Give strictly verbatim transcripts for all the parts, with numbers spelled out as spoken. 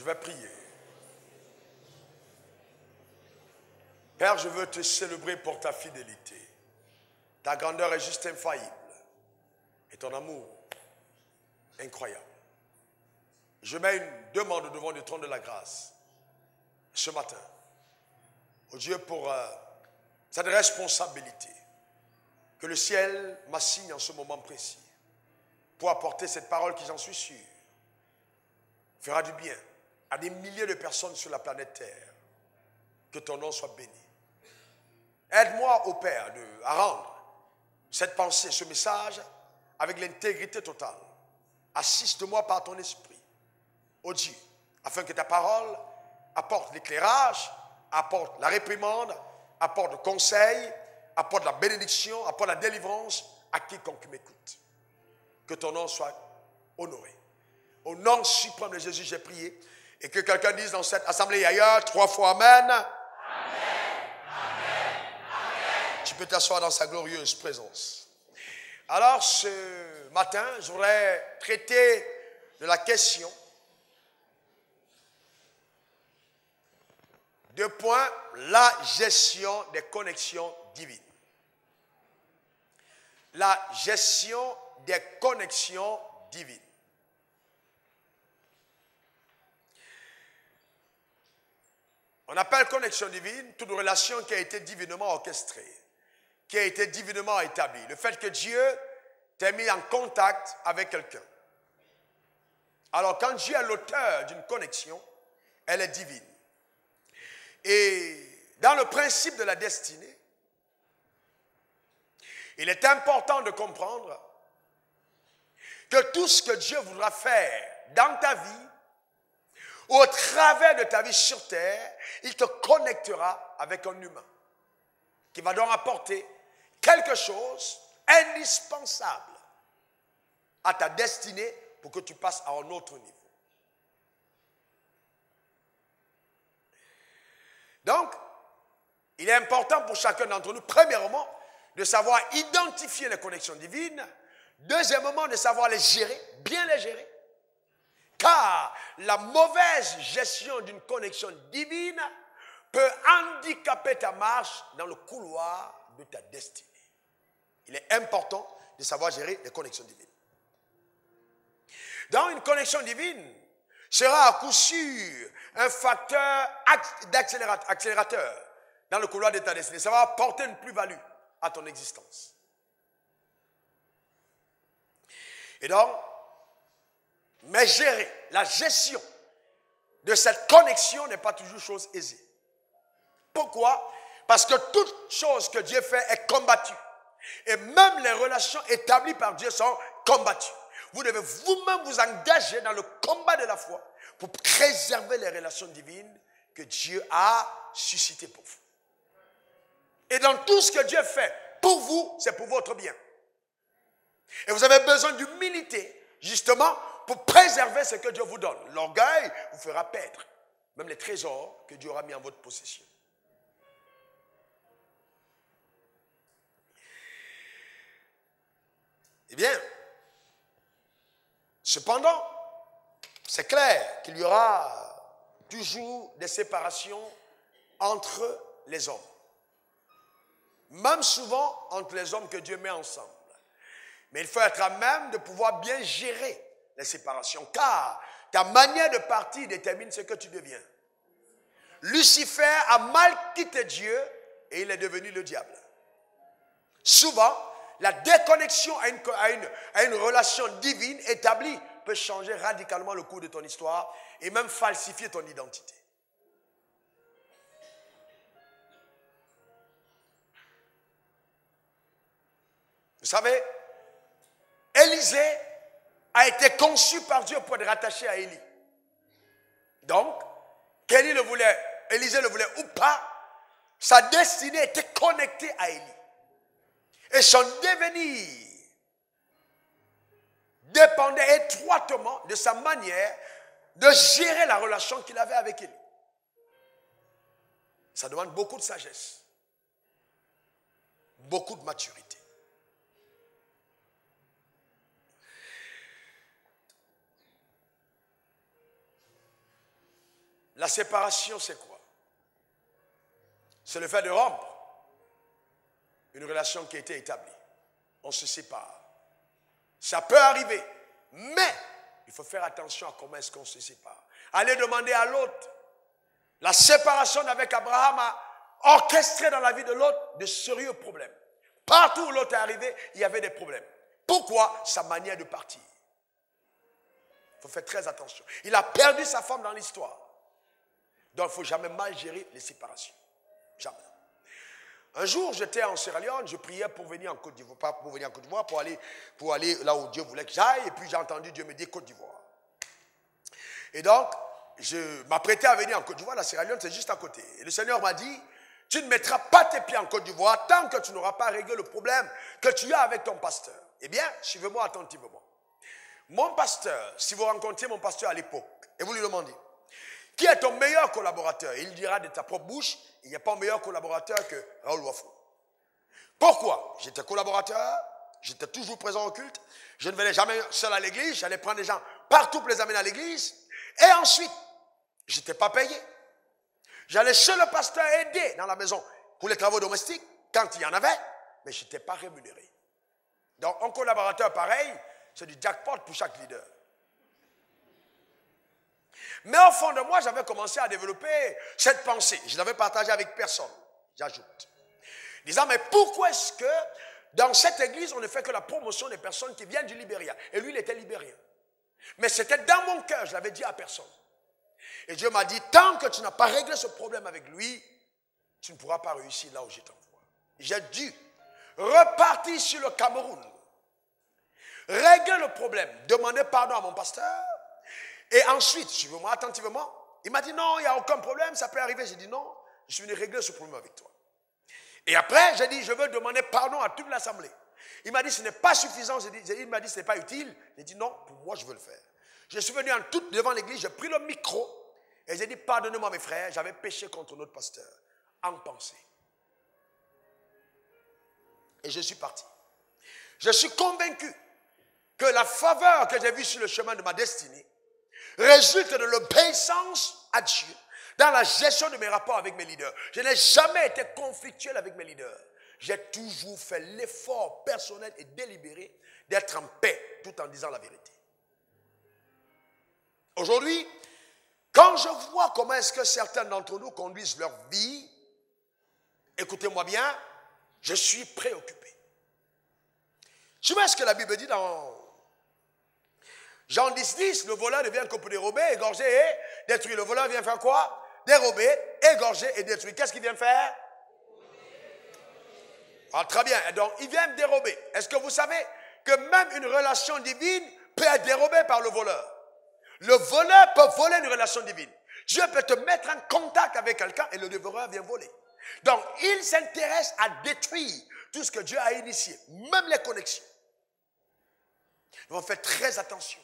Je vais prier. Père, je veux te célébrer pour ta fidélité. Ta grandeur est juste infaillible. Et ton amour, incroyable. Je mets une demande devant le trône de la grâce. Ce matin. Au Dieu pour euh, cette responsabilité que le ciel m'assigne en ce moment précis. Pour apporter cette parole qui, j'en suis sûr, fera du bien à des milliers de personnes sur la planète Terre. Que ton nom soit béni. Aide-moi, ô Père, de, à rendre cette pensée, ce message, avec l'intégrité totale. Assiste-moi par ton esprit, ô Dieu, afin que ta parole apporte l'éclairage, apporte la réprimande, apporte le conseil, apporte la bénédiction, apporte la délivrance à quiconque m'écoute. Que ton nom soit honoré. Au nom suprême de Jésus, j'ai prié. Et que quelqu'un dise dans cette assemblée et ailleurs, trois fois Amen. Amen. Tu peux t'asseoir dans sa glorieuse présence. Alors, ce matin, je voudrais traiter de la question. Deux points, la gestion des connexions divines. La gestion des connexions divines. On appelle connexion divine toute relation qui a été divinement orchestrée, qui a été divinement établie. Le fait que Dieu t'ait mis en contact avec quelqu'un. Alors quand Dieu est l'auteur d'une connexion, elle est divine. Et dans le principe de la destinée, il est important de comprendre que tout ce que Dieu voudra faire dans ta vie, au travers de ta vie sur terre, il te connectera avec un humain qui va donc apporter quelque chose indispensable à ta destinée pour que tu passes à un autre niveau. Donc, il est important pour chacun d'entre nous, premièrement, de savoir identifier les connexions divines, deuxièmement, de savoir les gérer, bien les gérer. Car la mauvaise gestion d'une connexion divine peut handicaper ta marche dans le couloir de ta destinée. Il est important de savoir gérer les connexions divines. Donc une connexion divine sera à coup sûr un facteur d'accélérateur dans le couloir de ta destinée. Ça va apporter une plus-value à ton existence. Et donc, mais gérer, la gestion de cette connexion n'est pas toujours chose aisée. Pourquoi? Parce que toute chose que Dieu fait est combattue. Et même les relations établies par Dieu sont combattues. Vous devez vous-même vous engager dans le combat de la foi pour préserver les relations divines que Dieu a suscitées pour vous. Et dans tout ce que Dieu fait pour vous, c'est pour votre bien. Et vous avez besoin d'humilité, justement, pour préserver ce que Dieu vous donne. L'orgueil vous fera perdre même les trésors que Dieu aura mis en votre possession. Eh bien, cependant, c'est clair qu'il y aura toujours des séparations entre les hommes. Même souvent entre les hommes que Dieu met ensemble. Mais il faut être à même de pouvoir bien gérer la séparation, car ta manière de partir détermine ce que tu deviens. Lucifer a mal quitté Dieu et il est devenu le diable. Souvent, la déconnexion à une, à une, à une relation divine établie peut changer radicalement le cours de ton histoire et même falsifier ton identité. Vous savez, Élisée a été conçu par Dieu pour être rattaché à Élie. Donc, qu'Élie le voulait, Élisée le voulait ou pas, sa destinée était connectée à Élie. Et son devenir dépendait étroitement de sa manière de gérer la relation qu'il avait avec Élie. Ça demande beaucoup de sagesse, beaucoup de maturité. La séparation, c'est quoi? C'est le fait de rompre une relation qui a été établie. On se sépare. Ça peut arriver, mais il faut faire attention à comment est-ce qu'on se sépare. Allez demander à l'autre. La séparation avec Abraham a orchestré dans la vie de l'autre de sérieux problèmes. Partout où l'autre est arrivé, il y avait des problèmes. Pourquoi? Sa manière de partir. Il faut faire très attention. Il a perdu sa femme dans l'histoire. Donc, il ne faut jamais mal gérer les séparations. Jamais. Un jour, j'étais en Sierra Leone, je priais pour venir en Côte d'Ivoire, pas pour venir en Côte d'Ivoire, pour aller, pour aller là où Dieu voulait que j'aille. Et puis, j'ai entendu Dieu me dire Côte d'Ivoire. Et donc, je m'apprêtais à venir en Côte d'Ivoire. La Sierra Leone, c'est juste à côté. Et le Seigneur m'a dit, tu ne mettras pas tes pieds en Côte d'Ivoire tant que tu n'auras pas réglé le problème que tu as avec ton pasteur. Eh bien, suivez-moi attentivement. Mon pasteur, si vous rencontrez mon pasteur à l'époque, et vous lui demandez, qui est ton meilleur collaborateur? Il dira de ta propre bouche, il n'y a pas meilleur collaborateur que Raoul Wafo. Pourquoi? J'étais collaborateur, j'étais toujours présent au culte, je ne venais jamais seul à l'église, j'allais prendre des gens partout pour les amener à l'église. Et ensuite, je n'étais pas payé. J'allais chez le pasteur aider dans la maison pour les travaux domestiques, quand il y en avait, mais je n'étais pas rémunéré. Donc, un collaborateur pareil, c'est du jackpot pour chaque leader. Mais au fond de moi, j'avais commencé à développer cette pensée. Je ne l'avais partagée avec personne, j'ajoute. Disant, mais pourquoi est-ce que dans cette église, on ne fait que la promotion des personnes qui viennent du Libéria? Et lui, il était libérien. Mais c'était dans mon cœur, je ne l'avais dit à personne. Et Dieu m'a dit, tant que tu n'as pas réglé ce problème avec lui, tu ne pourras pas réussir là où je t'envoie. J'ai dû repartir sur le Cameroun, régler le problème, demander pardon à mon pasteur. Et ensuite, suivez-moi attentivement, il m'a dit non, il n'y a aucun problème, ça peut arriver. J'ai dit non, je suis venu régler ce problème avec toi. Et après, j'ai dit je veux demander pardon à toute l'assemblée. Il m'a dit ce n'est pas suffisant, j'ai dit, il m'a dit ce n'est pas utile. J'ai dit non, pour moi je veux le faire. Je suis venu en toute devant l'église, j'ai pris le micro et j'ai dit pardonnez-moi mes frères, j'avais péché contre notre pasteur, en pensée. Et je suis parti. Je suis convaincu que la faveur que j'ai vue sur le chemin de ma destinée résulte de l'obéissance à Dieu dans la gestion de mes rapports avec mes leaders. Je n'ai jamais été conflictuel avec mes leaders. J'ai toujours fait l'effort personnel et délibéré d'être en paix tout en disant la vérité. Aujourd'hui, quand je vois comment est-ce que certains d'entre nous conduisent leur vie, écoutez-moi bien, je suis préoccupé. Tu vois ce que la Bible dit dans Jean dix, dix, le voleur ne vient que pour dérober, égorger et détruire. Le voleur vient faire quoi? Dérober, égorger et détruire. Qu'est-ce qu'il vient faire? Ah, très bien. Donc, il vient dérober. Est-ce que vous savez que même une relation divine peut être dérobée par le voleur? Le voleur peut voler une relation divine. Dieu peut te mettre en contact avec quelqu'un et le dévoreur vient voler. Donc, il s'intéresse à détruire tout ce que Dieu a initié, même les connexions. Nous devons faire très attention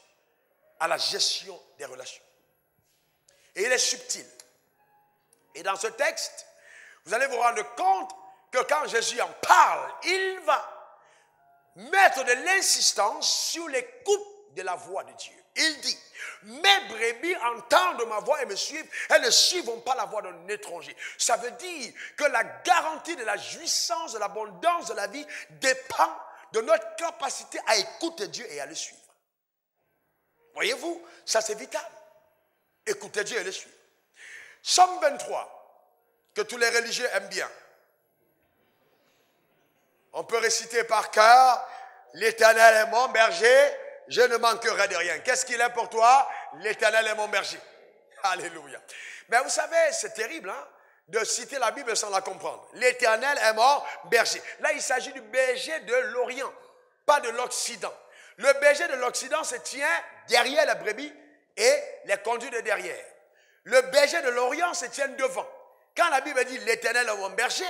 à la gestion des relations. Et il est subtil. Et dans ce texte, vous allez vous rendre compte que quand Jésus en parle, il va mettre de l'insistance sur les coupes de la voix de Dieu. Il dit, « Mes brebis entendent ma voix et me suivent, elles ne suivront pas la voix d'un étranger. » Ça veut dire que la garantie de la jouissance, de l'abondance de la vie dépend de notre capacité à écouter Dieu et à le suivre. Voyez-vous, ça c'est vital. Écoutez Dieu et le suivre. Psaume vingt-trois, que tous les religieux aiment bien. On peut réciter par cœur, l'Éternel est mon berger, je ne manquerai de rien. Qu'est-ce qu'il est pour toi? L'Éternel est mon berger. Alléluia. Mais vous savez, c'est terrible, hein, de citer la Bible sans la comprendre. L'Éternel est mon berger. Là, il s'agit du berger de l'Orient, pas de l'Occident. Le berger de l'Occident se tient derrière la brebis et les conduit de derrière. Le berger de l'Orient se tient devant. Quand la Bible dit l'Éternel est mon berger,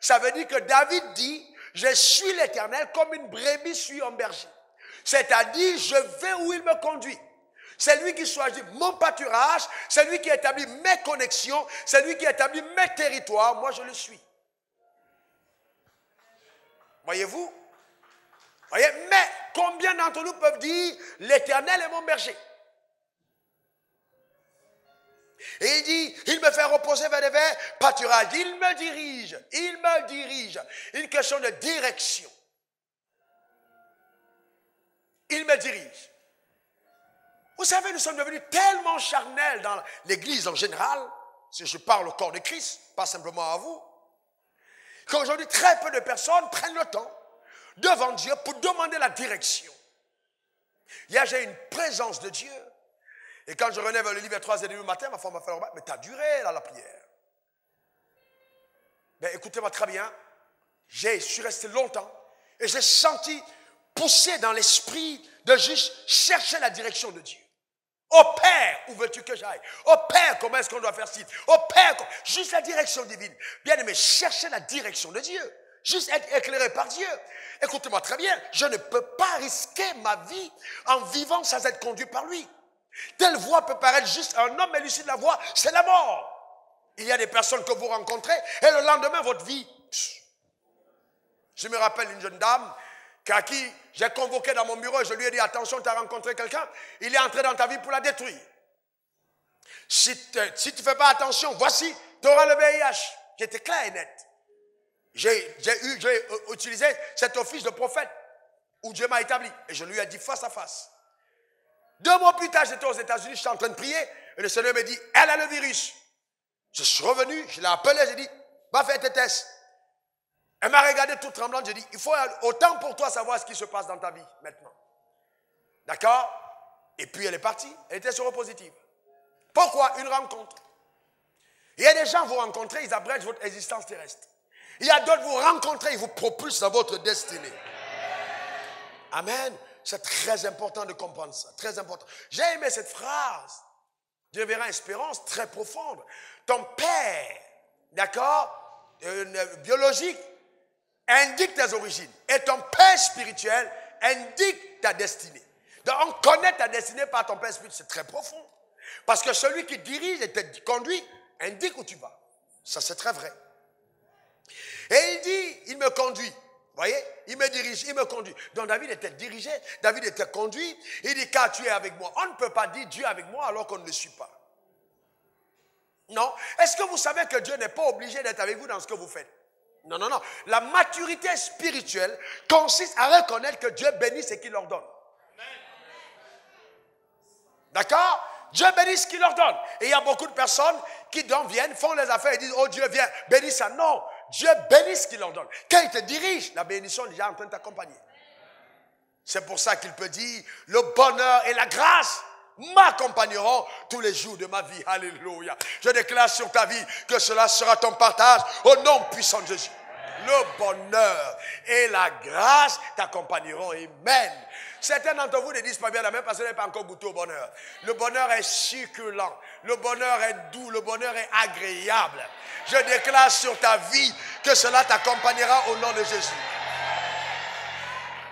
ça veut dire que David dit je suis l'Éternel comme une brebis suit un berger. C'est-à-dire je vais où il me conduit. C'est lui qui choisit mon pâturage, c'est lui qui établit mes connexions, c'est lui qui établit mes territoires, moi je le suis. Voyez-vous? Voyez? Mais combien d'entre nous peuvent dire l'Éternel est mon berger? Et il dit, il me fait reposer vers les verts pâturages. Il me dirige, il me dirige. Une question de direction. Il me dirige. Vous savez, nous sommes devenus tellement charnels dans l'Église en général, si je parle au corps de Christ, pas simplement à vous, qu'aujourd'hui, très peu de personnes prennent le temps devant Dieu pour demander la direction. Hier, j'ai une présence de Dieu. Et quand je revenais vers le livre à trois heures trente du matin, ma femme m'a fait le remarque, mais t'as duré là la prière. Mais écoutez-moi très bien, je suis resté longtemps et j'ai senti pousser dans l'esprit de juste chercher la direction de Dieu. Ô Père, où veux-tu que j'aille? Ô Père, comment est-ce qu'on doit faire ci? Ô Père, juste la direction divine. Bien aimé, chercher la direction de Dieu. Juste être éclairé par Dieu. Écoutez-moi très bien, je ne peux pas risquer ma vie en vivant sans être conduit par lui. Telle voie peut paraître juste un homme, mais l'issue de la voie, c'est la mort. Il y a des personnes que vous rencontrez, et le lendemain, votre vie. Pss. Je me rappelle une jeune dame, à qui j'ai convoqué dans mon bureau, et je lui ai dit, attention, tu as rencontré quelqu'un, il est entré dans ta vie pour la détruire. Si, te, si tu ne fais pas attention, voici, tu auras le V I H. J'étais clair et net. J'ai utilisé cet office de prophète, où Dieu m'a établi, et je lui ai dit face à face. Deux mois plus tard, j'étais aux États-Unis, j'étais en train de prier, et le Seigneur me dit, elle a le virus. Je suis revenu, je l'ai appelé, j'ai dit, va faire tes tests. Elle m'a regardé toute tremblante, j'ai dit, il faut autant pour toi savoir ce qui se passe dans ta vie maintenant. D'accord? Et puis elle est partie, elle était séropositive. Pourquoi? Une rencontre. Il y a des gens, vous rencontrez, ils abrègent votre existence terrestre. Il y a d'autres, vous rencontrez, ils vous propulsent dans votre destinée. Amen. C'est très important de comprendre ça, très important. J'ai aimé cette phrase, de Révérend Espérance, très profonde. Ton père, d'accord, euh, biologique, indique tes origines. Et ton père spirituel indique ta destinée. Donc on connaît ta destinée par ton père spirituel, c'est très profond. Parce que celui qui dirige et te conduit, indique où tu vas. Ça c'est très vrai. Et il dit, il me conduit. Vous voyez, il me dirige, il me conduit. Donc David était dirigé, David était conduit. Il dit, car tu es avec moi. On ne peut pas dire Dieu avec moi alors qu'on ne le suit pas. Non. Est-ce que vous savez que Dieu n'est pas obligé d'être avec vous dans ce que vous faites? Non, non, non. La maturité spirituelle consiste à reconnaître que Dieu bénit ce qu'il ordonne. D'accord? Dieu bénit ce qu'il ordonne. Et il y a beaucoup de personnes qui donc viennent, font les affaires et disent, oh Dieu, viens, bénis ça. Non. Dieu bénit ce qu'il leur donne. Quand il te dirige, la bénédiction est déjà en train de t'accompagner. C'est pour ça qu'il peut dire, le bonheur et la grâce m'accompagneront tous les jours de ma vie. Alléluia. Je déclare sur ta vie que cela sera ton partage au nom puissant de Jésus. Le bonheur et la grâce t'accompagneront. Amen. Certains d'entre vous ne disent pas bien la même parce qu'ils n'ont pas encore goûté au bonheur. Le bonheur est succulent. Le bonheur est doux. Le bonheur est agréable. Je déclare sur ta vie que cela t'accompagnera au nom de Jésus.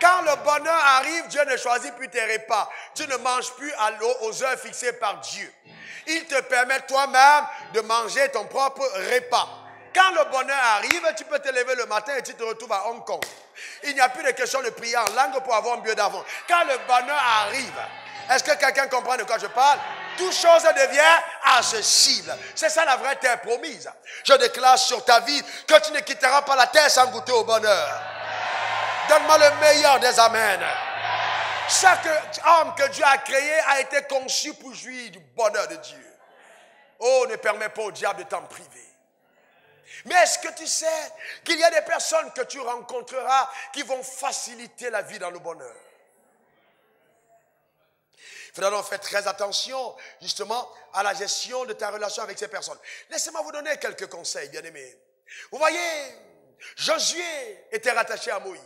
Quand le bonheur arrive, Dieu ne choisit plus tes repas. Tu ne manges plus à l'eau aux heures fixées par Dieu. Il te permet toi-même de manger ton propre repas. Quand le bonheur arrive, tu peux te lever le matin et tu te retrouves à Hong Kong. Il n'y a plus de question de prier en langue pour avoir un billet d'avant. Quand le bonheur arrive, est-ce que quelqu'un comprend de quoi je parle? Toute chose devient accessible. C'est ça la vraie terre promise. Je déclare sur ta vie que tu ne quitteras pas la terre sans goûter au bonheur. Donne-moi le meilleur des amens. Chaque homme que Dieu a créé a été conçu pour jouir du bonheur de Dieu. Oh, ne permets pas au diable de t'en priver. Mais est-ce que tu sais qu'il y a des personnes que tu rencontreras qui vont faciliter la vie dans le bonheur? Il faut donc faire très attention justement à la gestion de ta relation avec ces personnes. Laissez-moi vous donner quelques conseils, bien-aimés. Vous voyez, Josué était rattaché à Moïse.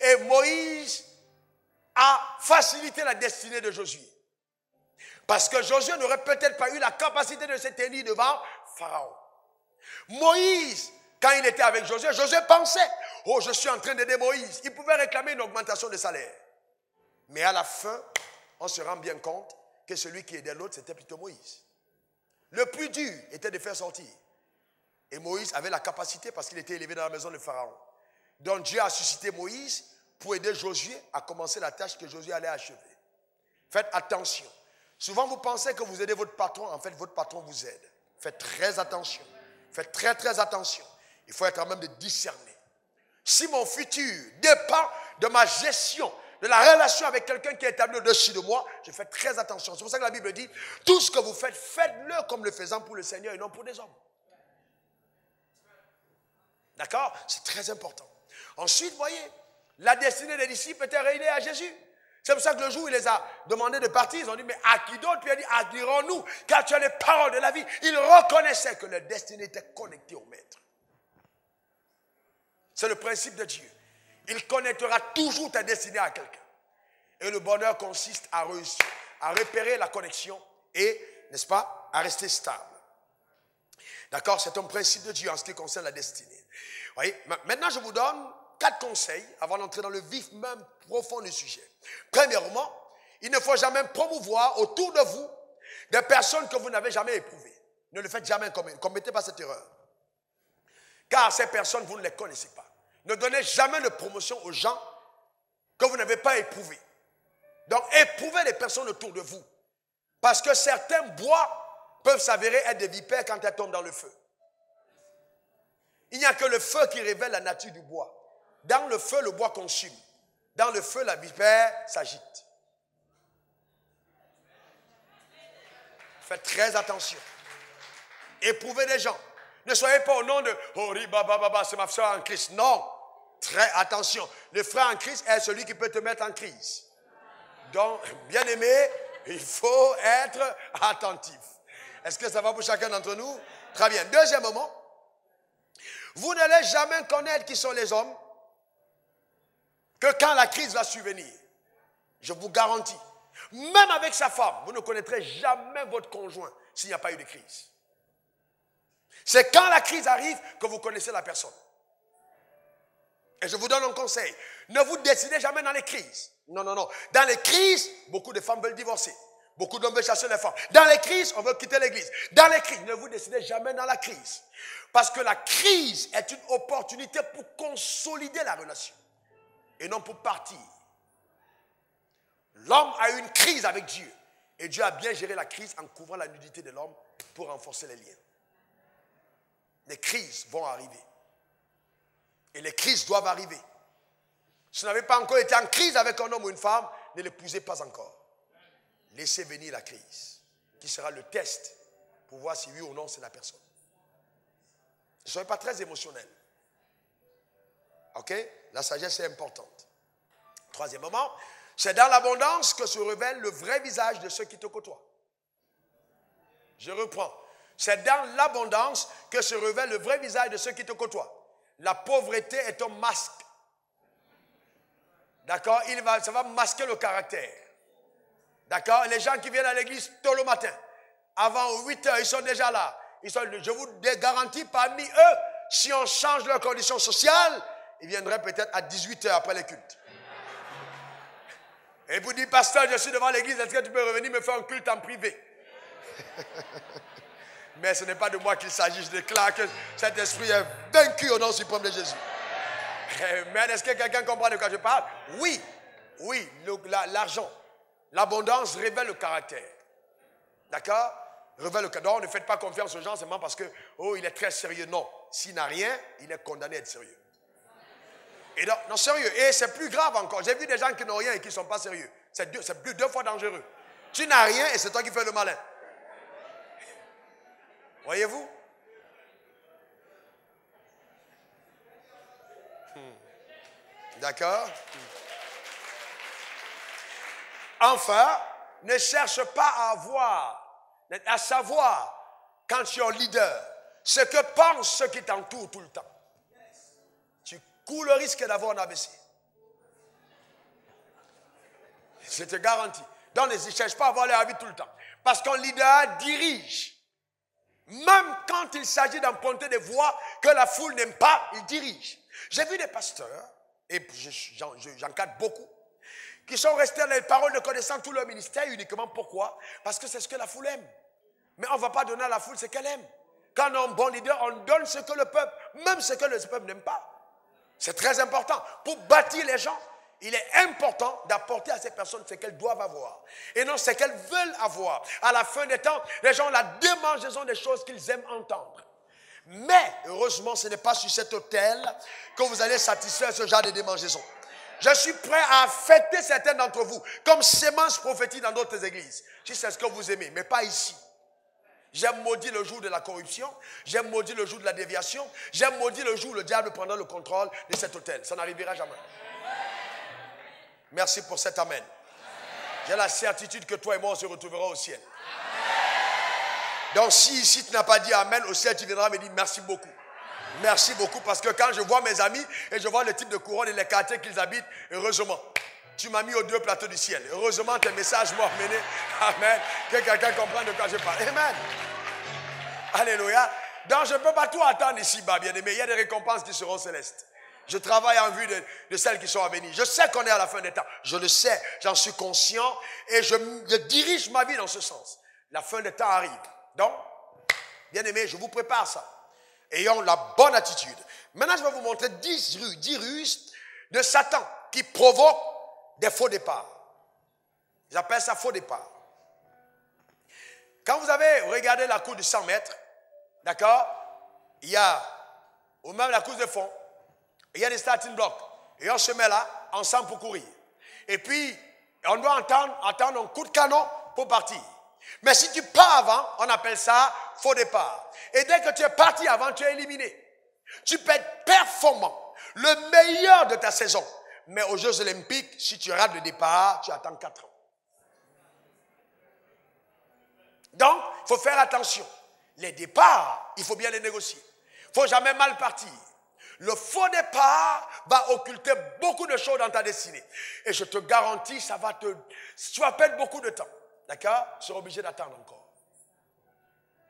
Et Moïse a facilité la destinée de Josué. Parce que Josué n'aurait peut-être pas eu la capacité de se tenir devant Pharaon. Moïse, quand il était avec Josué, Josué pensait, « Oh, je suis en train d'aider Moïse. » Il pouvait réclamer une augmentation de salaire. Mais à la fin, on se rend bien compte que celui qui aidait l'autre, c'était plutôt Moïse. Le plus dur était de faire sortir. Et Moïse avait la capacité parce qu'il était élevé dans la maison de Pharaon. Donc Dieu a suscité Moïse pour aider Josué à commencer la tâche que Josué allait achever. Faites attention. Souvent, vous pensez que vous aidez votre patron. En fait, votre patron vous aide. Faites très attention. Faites très, très attention. Il faut être à même de discerner. Si mon futur dépend de ma gestion, de la relation avec quelqu'un qui est établi au-dessus de moi, je fais très attention. C'est pour ça que la Bible dit, tout ce que vous faites, faites-le comme le faisant pour le Seigneur et non pour des hommes. D'accord? C'est très important. Ensuite, voyez, la destinée des disciples était réunie à Jésus. C'est pour ça que le jour où il les a demandé de partir, ils ont dit, mais à qui d'autre? Puis il a dit, à dirons-nous, car tu as les paroles de la vie. Ils reconnaissaient que leur destinée était connectée au Maître. C'est le principe de Dieu. Il connectera toujours ta destinée à quelqu'un. Et le bonheur consiste à réussir, à repérer la connexion et, n'est-ce pas, à rester stable. D'accord? C'est un principe de Dieu en ce qui concerne la destinée. Voyez? Maintenant, je vous donne quatre conseils avant d'entrer dans le vif même profond du sujet. Premièrement, il ne faut jamais promouvoir autour de vous des personnes que vous n'avez jamais éprouvées. Ne le faites jamais, ne commettez pas cette erreur. Car ces personnes, vous ne les connaissez pas. Ne donnez jamais de promotion aux gens que vous n'avez pas éprouvés. Donc, éprouvez les personnes autour de vous. Parce que certains bois peuvent s'avérer être des vipères quand elles tombent dans le feu. Il n'y a que le feu qui révèle la nature du bois. Dans le feu, le bois consume. Dans le feu, la vipère s'agite. Faites très attention. Éprouvez des gens. Ne soyez pas au nom de « Oh, c'est ma soeur en Christ ». Non. Très attention. Le frère en Christ est celui qui peut te mettre en crise. Donc, bien aimé, il faut être attentif. Est-ce que ça va pour chacun d'entre nous? Très bien. Deuxièmement, vous n'allez jamais connaître qui sont les hommes que quand la crise va survenir. Je vous garantis. Même avec sa femme, vous ne connaîtrez jamais votre conjoint s'il n'y a pas eu de crise. C'est quand la crise arrive que vous connaissez la personne. Et je vous donne un conseil. Ne vous décidez jamais dans les crises. Non, non, non. Dans les crises, beaucoup de femmes veulent divorcer. Beaucoup d'hommes veulent chasser les femmes. Dans les crises, on veut quitter l'église. Dans les crises, ne vous décidez jamais dans la crise. Parce que la crise est une opportunité pour consolider la relation. Et non pour partir. L'homme a eu une crise avec Dieu. Et Dieu a bien géré la crise en couvrant la nudité de l'homme pour renforcer les liens. Les crises vont arriver. Et les crises doivent arriver. Si vous n'avez pas encore été en crise avec un homme ou une femme, ne l'épousez pas encore. Laissez venir la crise, qui sera le test pour voir si oui ou non c'est la personne. Ne soyez pas très émotionnel. Ok? La sagesse est importante. Troisième moment, c'est dans l'abondance que se révèle le vrai visage de ceux qui te côtoient. Je reprends. C'est dans l'abondance que se révèle le vrai visage de ceux qui te côtoient. La pauvreté est un masque. D'accord? Ça va masquer le caractère. D'accord? Les gens qui viennent à l'église tôt le matin, avant huit heures, ils sont déjà là. Ils sont, je vous garantis, parmi eux, si on change leurs conditions sociales, ils viendraient peut-être à dix-huit heures après les cultes. Et vous dites, pasteur, je suis devant l'église, est-ce que tu peux revenir me faire un culte en privé? Mais ce n'est pas de moi qu'il s'agit. Je déclare que cet esprit est vaincu au nom suprême de Jésus. Amen. Est-ce que quelqu'un comprend de quoi je parle? Oui. Oui, l'argent. La, l'abondance révèle le caractère. D'accord? Révèle le caractère. Donc, ne faites pas confiance aux gens seulement parce que, oh, il est très sérieux. Non. S'il n'a rien, il est condamné à être sérieux. Et donc, non, sérieux. Et c'est plus grave encore. J'ai vu des gens qui n'ont rien et qui ne sont pas sérieux. C'est deux, c'est plus deux fois dangereux. Tu n'as rien et c'est toi qui fais le malin. Voyez-vous? hmm. D'accord? hmm. Enfin, ne cherche pas à avoir, à savoir quand tu es un leader, ce que pensent ceux qui t'entourent tout le temps. Yes. Tu cours le risque d'avoir un A V C. Je te garantis. Donc ne cherche pas à avoir les avis tout le temps. Parce qu'un leader dirige. Même quand il s'agit d'emprunter des voies que la foule n'aime pas, il dirige. J'ai vu des pasteurs, et j'encadre beaucoup, qui sont restés dans les paroles de connaissance tout leur ministère uniquement. Pourquoi? Parce que c'est ce que la foule aime. Mais on ne va pas donner à la foule ce qu'elle aime. Quand on est un bon leader, on donne ce que le peuple, même ce que le peuple n'aime pas. C'est très important. Pour bâtir les gens, il est important d'apporter à ces personnes ce qu'elles doivent avoir et non ce qu'elles veulent avoir. À la fin des temps, les gens ont la démangeaison des choses qu'ils aiment entendre. Mais, heureusement, ce n'est pas sur cet autel que vous allez satisfaire ce genre de démangeaison. Je suis prêt à fêter certains d'entre vous comme sémence prophétique dans d'autres églises. Si c'est ce que vous aimez, mais pas ici. J'ai maudit le jour de la corruption, j'ai maudit le jour de la déviation, j'ai maudit le jour où le diable prendra le contrôle de cet autel. Ça n'arrivera jamais. Merci pour cet amen. J'ai la certitude que toi et moi, on se retrouvera au ciel. Donc si ici tu n'as pas dit amen, au ciel tu viendras me dire merci beaucoup. Merci beaucoup, parce que quand je vois mes amis et je vois le type de couronne et les quartiers qu'ils habitent, heureusement, tu m'as mis aux deux plateaux du ciel. Heureusement, tes messages m'ont amené. Amen. Que quelqu'un comprenne de quoi je parle. Amen. Alléluia. Donc, je ne peux pas tout attendre ici, bas, bien aimé. Il y a des récompenses qui seront célestes. Je travaille en vue de, de celles qui sont à venir. Je sais qu'on est à la fin des temps. Je le sais. J'en suis conscient. Et je, je dirige ma vie dans ce sens. La fin des temps arrive. Donc, bien aimé, je vous prépare ça. Ayons la bonne attitude. Maintenant, je vais vous montrer dix ruses de Satan qui provoquent des faux départs. Ils appellent ça faux départ. Quand vous avez regardé la course de cent mètres, d'accord, il y a, ou même la course de fond, il y a des starting blocks. Et on se met là, ensemble pour courir. Et puis, on doit entendre, entendre un coup de canon pour partir. Mais si tu pars avant, on appelle ça faux départ. Et dès que tu es parti avant, tu es éliminé. Tu peux être performant, le meilleur de ta saison. Mais aux Jeux Olympiques, si tu rates le départ, tu attends quatre ans. Donc, il faut faire attention. Les départs, il faut bien les négocier. Il ne faut jamais mal partir. Le faux départ va occulter beaucoup de choses dans ta destinée. Et je te garantis, ça va te... Tu vas perdre beaucoup de temps. D'accord? Tu seras obligé d'attendre encore.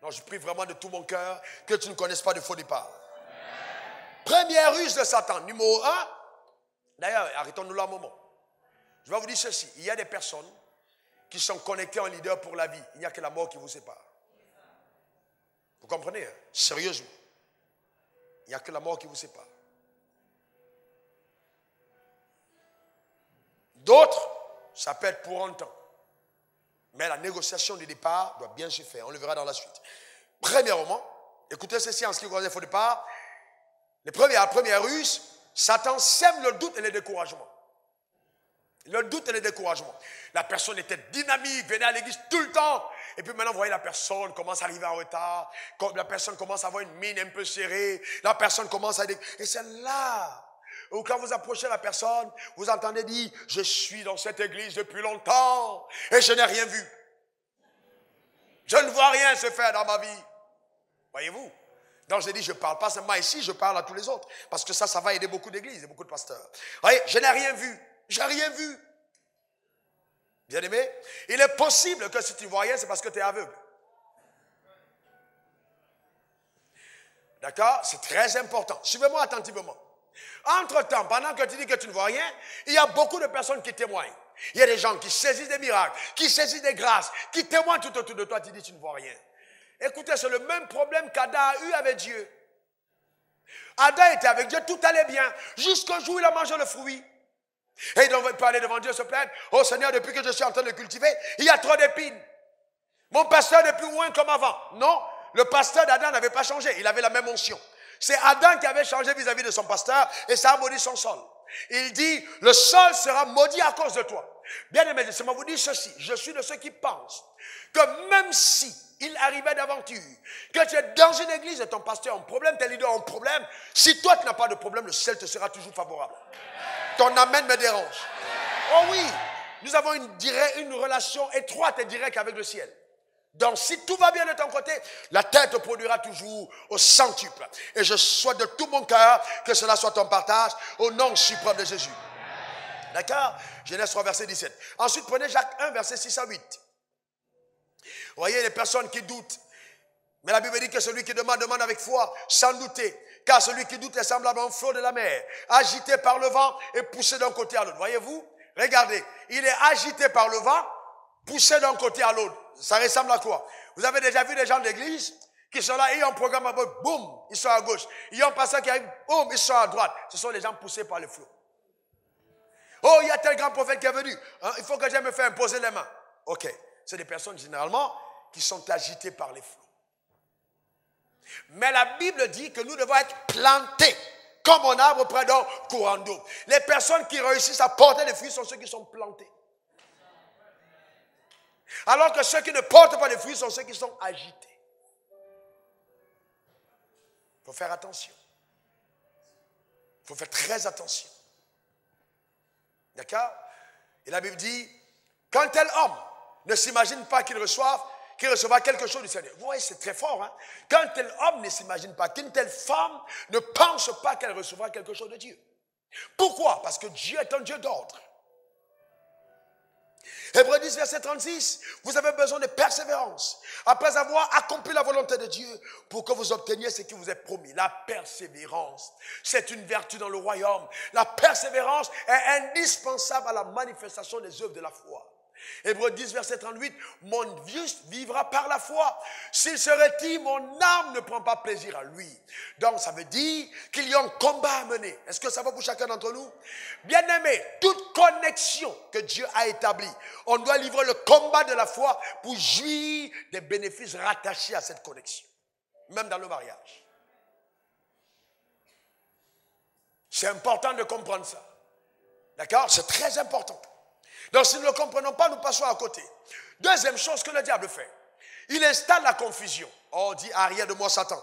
Non, je prie vraiment de tout mon cœur que tu ne connaisses pas de faux départ. Première ruse de Satan, numéro un. D'ailleurs, arrêtons-nous là un moment. Je vais vous dire ceci. Il y a des personnes qui sont connectées en leader pour la vie. Il n'y a que la mort qui vous sépare. Vous comprenez, hein? Sérieusement. Il n'y a que la mort qui vous sépare. D'autres, ça peut être pour un temps. Mais la négociation du départ doit bien se faire. On le verra dans la suite. Premièrement, écoutez ceci en ce qui concerne les faux départs. La première, première ruse, Satan sème le doute et le découragement. Le doute et le découragement. La personne était dynamique, venait à l'église tout le temps. Et puis maintenant, vous voyez, la personne commence à arriver en retard. La personne commence à avoir une mine un peu serrée. La personne commence à... Et c'est là... Ou quand vous approchez la personne, vous entendez dire, je suis dans cette église depuis longtemps et je n'ai rien vu. Je ne vois rien se faire dans ma vie. Voyez-vous? Donc je dis, je ne parle pas seulement ici, je parle à tous les autres. Parce que ça, ça va aider beaucoup d'églises et beaucoup de pasteurs. Voyez, je n'ai rien vu. Je n'ai rien vu. Bien-aimé, il est possible que si tu ne vois rien, c'est parce que tu es aveugle. D'accord? C'est très important. Suivez-moi attentivement. Entre-temps, pendant que tu dis que tu ne vois rien, il y a beaucoup de personnes qui témoignent. Il y a des gens qui saisissent des miracles, qui saisissent des grâces, qui témoignent tout autour de toi, tu dis tu ne vois rien. Écoutez, c'est le même problème qu'Adam a eu avec Dieu. Adam était avec Dieu, tout allait bien, jusqu'au jour où il a mangé le fruit. Et donc il peut aller devant Dieu se plaindre, « Oh Seigneur, depuis que je suis en train de cultiver, il y a trop d'épines. Mon pasteur n'est plus loin comme avant. » Non, le pasteur d'Adam n'avait pas changé, il avait la même onction. C'est Adam qui avait changé vis-à-vis de son pasteur et ça a maudit son sol. Il dit, le sol sera maudit à cause de toi. Bien aimé, laissez-moi vous dire ceci. Je suis de ceux qui pensent que même si il arrivait d'aventure, que tu es dans une église et ton pasteur a un problème, tes leaders ont un problème, si toi tu n'as pas de problème, le ciel te sera toujours favorable. Ton amen me dérange. Oh oui, nous avons une, une relation étroite et directe avec le ciel. Donc, si tout va bien de ton côté, la terre te produira toujours au centuple. Et je souhaite de tout mon cœur que cela soit ton partage au nom suprême de Jésus. D'accord? Genèse trois, verset dix-sept. Ensuite, prenez Jacques un, verset six à huit. Vous voyez les personnes qui doutent. Mais la Bible dit que celui qui demande, demande avec foi, sans douter. Car celui qui doute est semblable à un flot de la mer, agité par le vent et poussé d'un côté à l'autre. Voyez-vous? Regardez. Il est agité par le vent, poussé d'un côté à l'autre. Ça ressemble à quoi? Vous avez déjà vu des gens d'église qui sont là, ils ont un programme à gauche, boum, ils sont à gauche. Ils ont un pasteur qui arrive, boum, ils sont à droite. Ce sont les gens poussés par le flot. Oh, il y a tel grand prophète qui est venu. Hein, il faut que j'aille me faire imposer les mains. Ok. C'est des personnes généralement qui sont agitées par les flots. Mais la Bible dit que nous devons être plantés comme un arbre près d'un courant d'eau. Les personnes qui réussissent à porter des fruits sont ceux qui sont plantés. Alors que ceux qui ne portent pas de fruits sont ceux qui sont agités. Il faut faire attention. Il faut faire très attention. D'accord? Et la Bible dit, quand tel homme ne s'imagine pas qu'il reçoive, qu'il recevra quelque chose du Seigneur. Vous voyez, c'est très fort. Hein? Quand tel homme ne s'imagine pas, qu'une telle femme ne pense pas qu'elle recevra quelque chose de Dieu. Pourquoi? Parce que Dieu est un Dieu d'ordre. Hébreux dix, verset trente-six, vous avez besoin de persévérance après avoir accompli la volonté de Dieu pour que vous obteniez ce qui vous est promis. La persévérance, c'est une vertu dans le royaume. La persévérance est indispensable à la manifestation des œuvres de la foi. Hébreux dix, verset trente-huit, mon juste vivra par la foi. S'il se retire, mon âme ne prend pas plaisir à lui. Donc ça veut dire qu'il y a un combat à mener. Est-ce que ça va pour chacun d'entre nous? Bien-aimés, toute connexion que Dieu a établie, on doit livrer le combat de la foi pour jouir des bénéfices rattachés à cette connexion. Même dans le mariage. C'est important de comprendre ça. D'accord? C'est très important. Donc, si nous ne le comprenons pas, nous passons à côté. Deuxième chose que le diable fait, il installe la confusion. Oh, dis arrière de moi, Satan.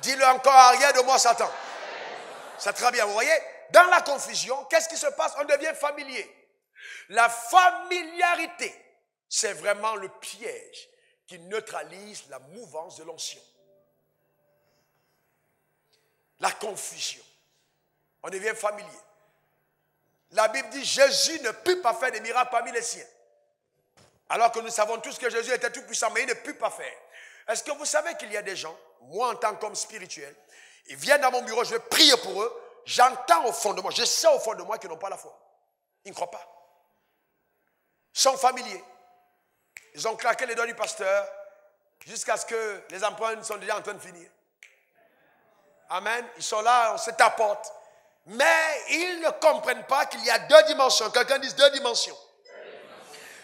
Dis-le encore, arrière de moi, Satan. C'est très bien, vous voyez? Dans la confusion, qu'est-ce qui se passe? On devient familier. La familiarité, c'est vraiment le piège qui neutralise la mouvance de l'onction. La confusion. On devient familier. La Bible dit, Jésus ne put pas faire des miracles parmi les siens. Alors que nous savons tous que Jésus était tout puissant, mais il ne put pas faire. Est-ce que vous savez qu'il y a des gens, moi en tant qu'homme spirituel, ils viennent dans mon bureau, je vais prier pour eux, j'entends au fond de moi, je sais au fond de moi qu'ils n'ont pas la foi. Ils ne croient pas. Ils sont familiers. Ils ont claqué les doigts du pasteur jusqu'à ce que les empreintes sont déjà en train de finir. Amen. Ils sont là, on se tapote. Mais ils ne comprennent pas qu'il y a deux dimensions. Quelqu'un dit deux dimensions.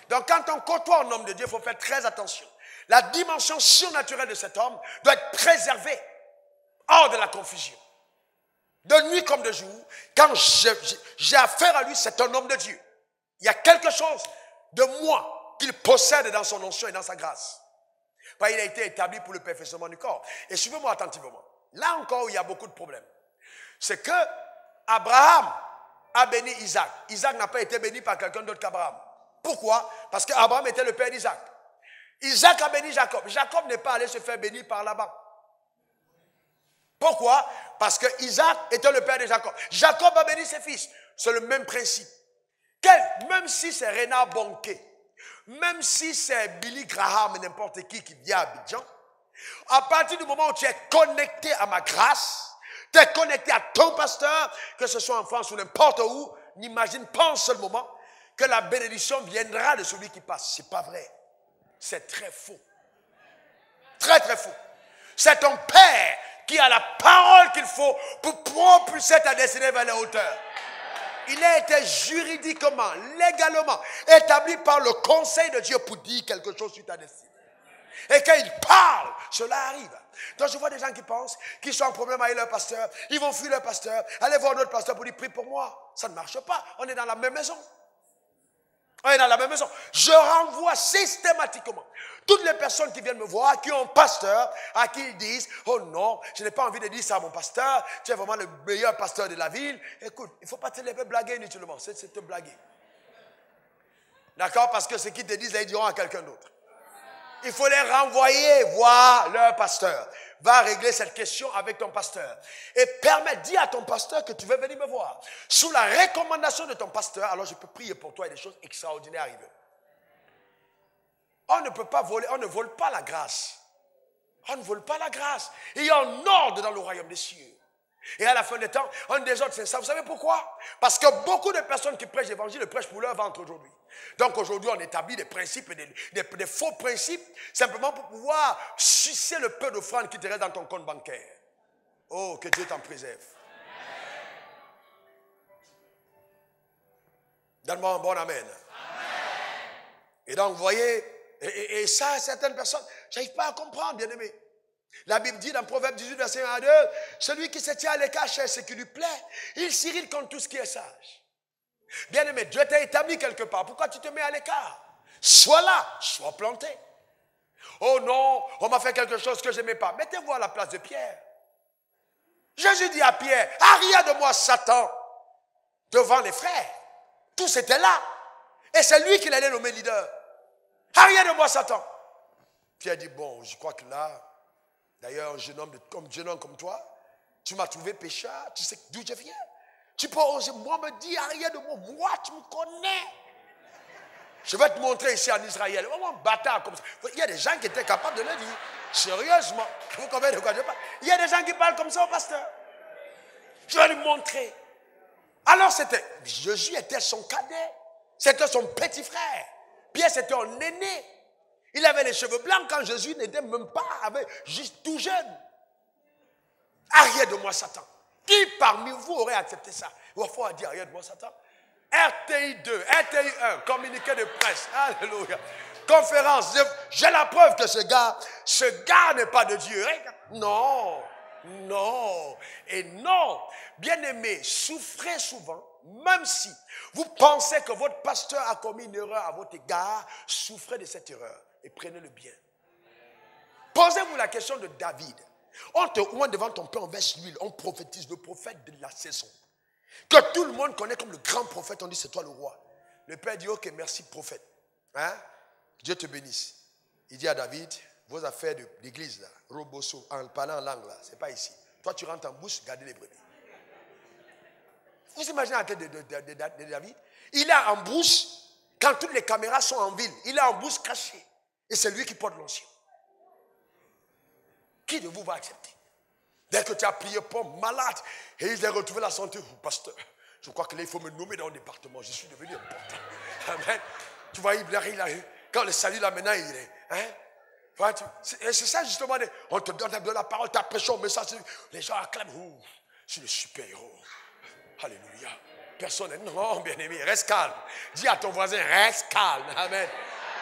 Donc quand on côtoie un homme de Dieu, il faut faire très attention. La dimension surnaturelle de cet homme doit être préservée hors de la confusion. De nuit comme de jour, quand j'ai affaire à lui, c'est un homme de Dieu. Il y a quelque chose de moi qu'il possède dans son onction et dans sa grâce. Enfin, il a été établi pour le perfectionnement du corps. Et suivez-moi attentivement. Là encore, il y a beaucoup de problèmes. C'est que Abraham a béni Isaac. Isaac n'a pas été béni par quelqu'un d'autre qu'Abraham. Pourquoi? Parce qu'Abraham était le père d'Isaac. Isaac a béni Jacob. Jacob n'est pas allé se faire bénir par Laban. Pourquoi? Parce que Isaac était le père de Jacob. Jacob a béni ses fils. C'est le même principe. Quel, même si c'est Renard Bonquet, même si c'est Billy Graham et n'importe qui qui vient à Abidjan, à partir du moment où tu es connecté à ma grâce, tu es connecté à ton pasteur, que ce soit en France ou n'importe où, n'imagine pas un seul moment que la bénédiction viendra de celui qui passe. Ce n'est pas vrai. C'est très faux. Très, très faux. C'est ton Père qui a la parole qu'il faut pour propulser ta destinée vers les hauteurs. Il a été juridiquement, légalement établi par le conseil de Dieu pour dire quelque chose sur ta destinée. Et quand ils parlent, cela arrive. Donc je vois des gens qui pensent qu'ils sont en problème avec leur pasteur. Ils vont fuir leur pasteur, aller voir notre pasteur pour lui prier pour moi. Ça ne marche pas. On est dans la même maison. On est dans la même maison. Je renvoie systématiquement toutes les personnes qui viennent me voir, qui ont un pasteur, à qui ils disent, oh non, je n'ai pas envie de dire ça à mon pasteur. Tu es vraiment le meilleur pasteur de la ville. Écoute, il ne faut pas te laisser blaguer inutilement. C'est te blaguer. D'accord? Parce que ce qu'ils te disent, ils diront à quelqu'un d'autre. Il faut les renvoyer voir leur pasteur. Va régler cette question avec ton pasteur. Et permets, dis à ton pasteur que tu veux venir me voir. Sous la recommandation de ton pasteur, alors je peux prier pour toi et des choses extraordinaires arrivent. On ne peut pas voler, on ne vole pas la grâce. On ne vole pas la grâce. Il y a un ordre dans le royaume des cieux. Et à la fin des temps, un désordre, c'est ça. Vous savez pourquoi? Parce que beaucoup de personnes qui prêchent l'évangile le prêchent pour leur ventre aujourd'hui. Donc aujourd'hui, on établit des principes, et des, des, des faux principes, simplement pour pouvoir sucer le peu d'offrandes qui te reste dans ton compte bancaire. Oh, que Dieu t'en préserve. Donne-moi un bon amen. Amen. Et donc, vous voyez, et, et, et ça, certaines personnes, je n'arrive pas à comprendre, bien aimé. La Bible dit dans Proverbe dix-huit, verset un à deux, celui qui se tient à l'écart cherche ce qui lui plaît, il s'irrite contre tout ce qui est sage. Bien aimé, Dieu t'a établi quelque part. Pourquoi tu te mets à l'écart? Sois là, sois planté. Oh non, on m'a fait quelque chose que je n'aimais pas. Mettez-vous à la place de Pierre. Jésus dit à Pierre, arrière de moi Satan, devant les frères. Tous étaient là. Et c'est lui qui l'allait nommer leader. Arrière de moi Satan. Pierre dit, bon, je crois que là, d'ailleurs, un jeune homme comme, jeune homme comme toi, tu m'as trouvé pécheur, tu sais d'où je viens. Tu peux oser, moi me dire arrière de moi, moi tu me connais. Je vais te montrer ici en Israël. Vraiment bâtard comme ça. Il y a des gens qui étaient capables de le dire. Sérieusement. Vous comprenez de quoi je parle? Il y a des gens qui parlent comme ça au pasteur. Je vais lui montrer. Alors c'était, Jésus était son cadet. C'était son petit frère. Pierre c'était un aîné. Il avait les cheveux blancs quand Jésus n'était même pas, avait juste tout jeune. Arrière de moi Satan. Qui parmi vous aurait accepté ça? Il faut dire arrière de moi Satan. R T I deux, R T I un, communiqué de presse, alléluia, conférence, j'ai la preuve que ce gars, ce gars n'est pas de Dieu. Non, non, et non. Bien-aimés, souffrez souvent, même si vous pensez que votre pasteur a commis une erreur à votre égard, souffrez de cette erreur et prenez le bien. Posez-vous la question de David. On te oint devant ton père, on verse l'huile, on prophétise le prophète de la saison. Que tout le monde connaît comme le grand prophète, on dit c'est toi le roi. Le père dit ok merci prophète, hein? Dieu te bénisse. Il dit à David, vos affaires de l'église là, robosso, en parlant en langue là, c'est pas ici. Toi tu rentres en bouche, gardez les brebis. Vous imaginez la tête de, de, de, de, de David? Il a en bouche, quand toutes les caméras sont en ville, il a en bouche cachée. Et c'est lui qui porte l'ancien. Qui de vous va accepter? Dès que tu as prié pour malade, et il a retrouvé la santé, vous, pasteur. Je crois que là, il faut me nommer dans le département. Je suis devenu important. Amen. Tu vois, il arrive là, quand le salut là, maintenant, il est. Hein? C'est ça, justement. On te donne de la parole, tu as prêché au message. Les gens acclament. Ouh, je suis le super-héros. Alléluia. Personne n'est. Non, bien-aimé, reste calme. Dis à ton voisin, reste calme. Amen.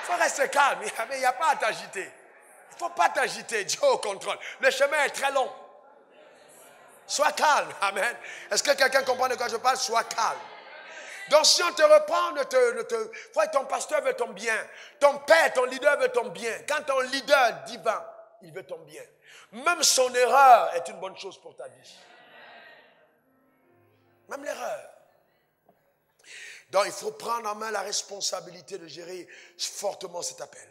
Il faut rester calme. Il n'y a pas à t'agiter. Il ne faut pas t'agiter. Dieu au contrôle. Le chemin est très long. Sois calme. Amen. Est-ce que quelqu'un comprend de quoi je parle? Sois calme. Donc si on te reprend, ne te, ne te, ton pasteur veut ton bien. Ton père, ton leader veut ton bien. Quand ton leader divin, il veut ton bien. Même son erreur est une bonne chose pour ta vie. Même l'erreur. Donc il faut prendre en main la responsabilité de gérer fortement cet appel.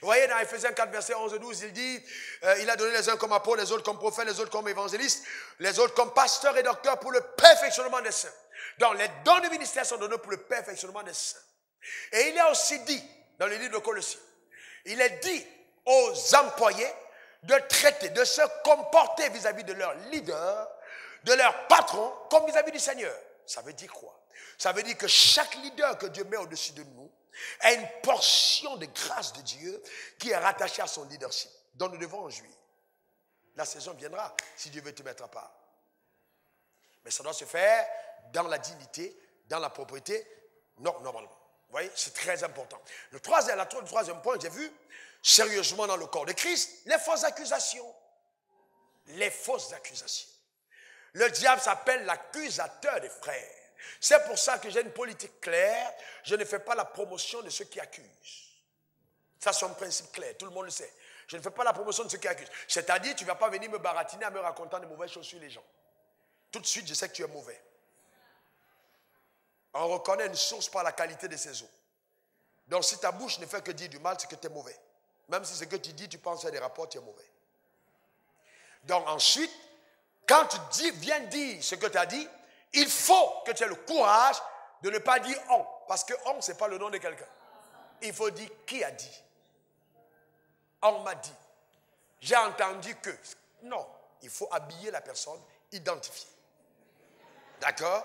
Vous voyez dans Éphésiens quatre, verset onze et douze, il dit, euh, il a donné les uns comme apôtres, les autres comme prophètes, les autres comme évangélistes, les autres comme pasteurs et docteurs pour le perfectionnement des saints. Donc les dons du ministère sont donnés pour le perfectionnement des saints. Et il est aussi dit, dans le livre de Colossiens, il est dit aux employés de traiter, de se comporter vis-à-vis de leur leader, de leur patron, comme vis-à-vis du Seigneur. Ça veut dire quoi? Ça veut dire que chaque leader que Dieu met au-dessus de nous, à une portion de grâce de Dieu qui est rattachée à son leadership, dont nous devons en jouir. La saison viendra si Dieu veut te mettre à part. Mais ça doit se faire dans la dignité, dans la propriété, non, normalement. Vous voyez, c'est très important. Le troisième, la, le troisième point, j'ai vu, sérieusement dans le corps de Christ, les fausses accusations. Les fausses accusations. Le diable s'appelle l'accusateur des frères. C'est pour ça que j'ai une politique claire. Je ne fais pas la promotion de ceux qui accusent. Ça, c'est un principe clair. Tout le monde le sait. Je ne fais pas la promotion de ceux qui accusent. C'est-à-dire, tu ne vas pas venir me baratiner à me raconter de mauvaises choses sur les gens. Tout de suite, je sais que tu es mauvais. On reconnaît une source par la qualité de ses eaux. Donc, si ta bouche ne fait que dire du mal, c'est que tu es mauvais. Même si ce que tu dis, tu penses à des rapports, tu es mauvais. Donc, ensuite, quand tu dis, viens dire ce que tu as dit, il faut que tu aies le courage de ne pas dire « on ». Parce que « on », ce n'est pas le nom de quelqu'un. Il faut dire « qui a dit ?»« On m'a dit ». »« J'ai entendu que ». Non, il faut habiller la personne, identifier. D'accord?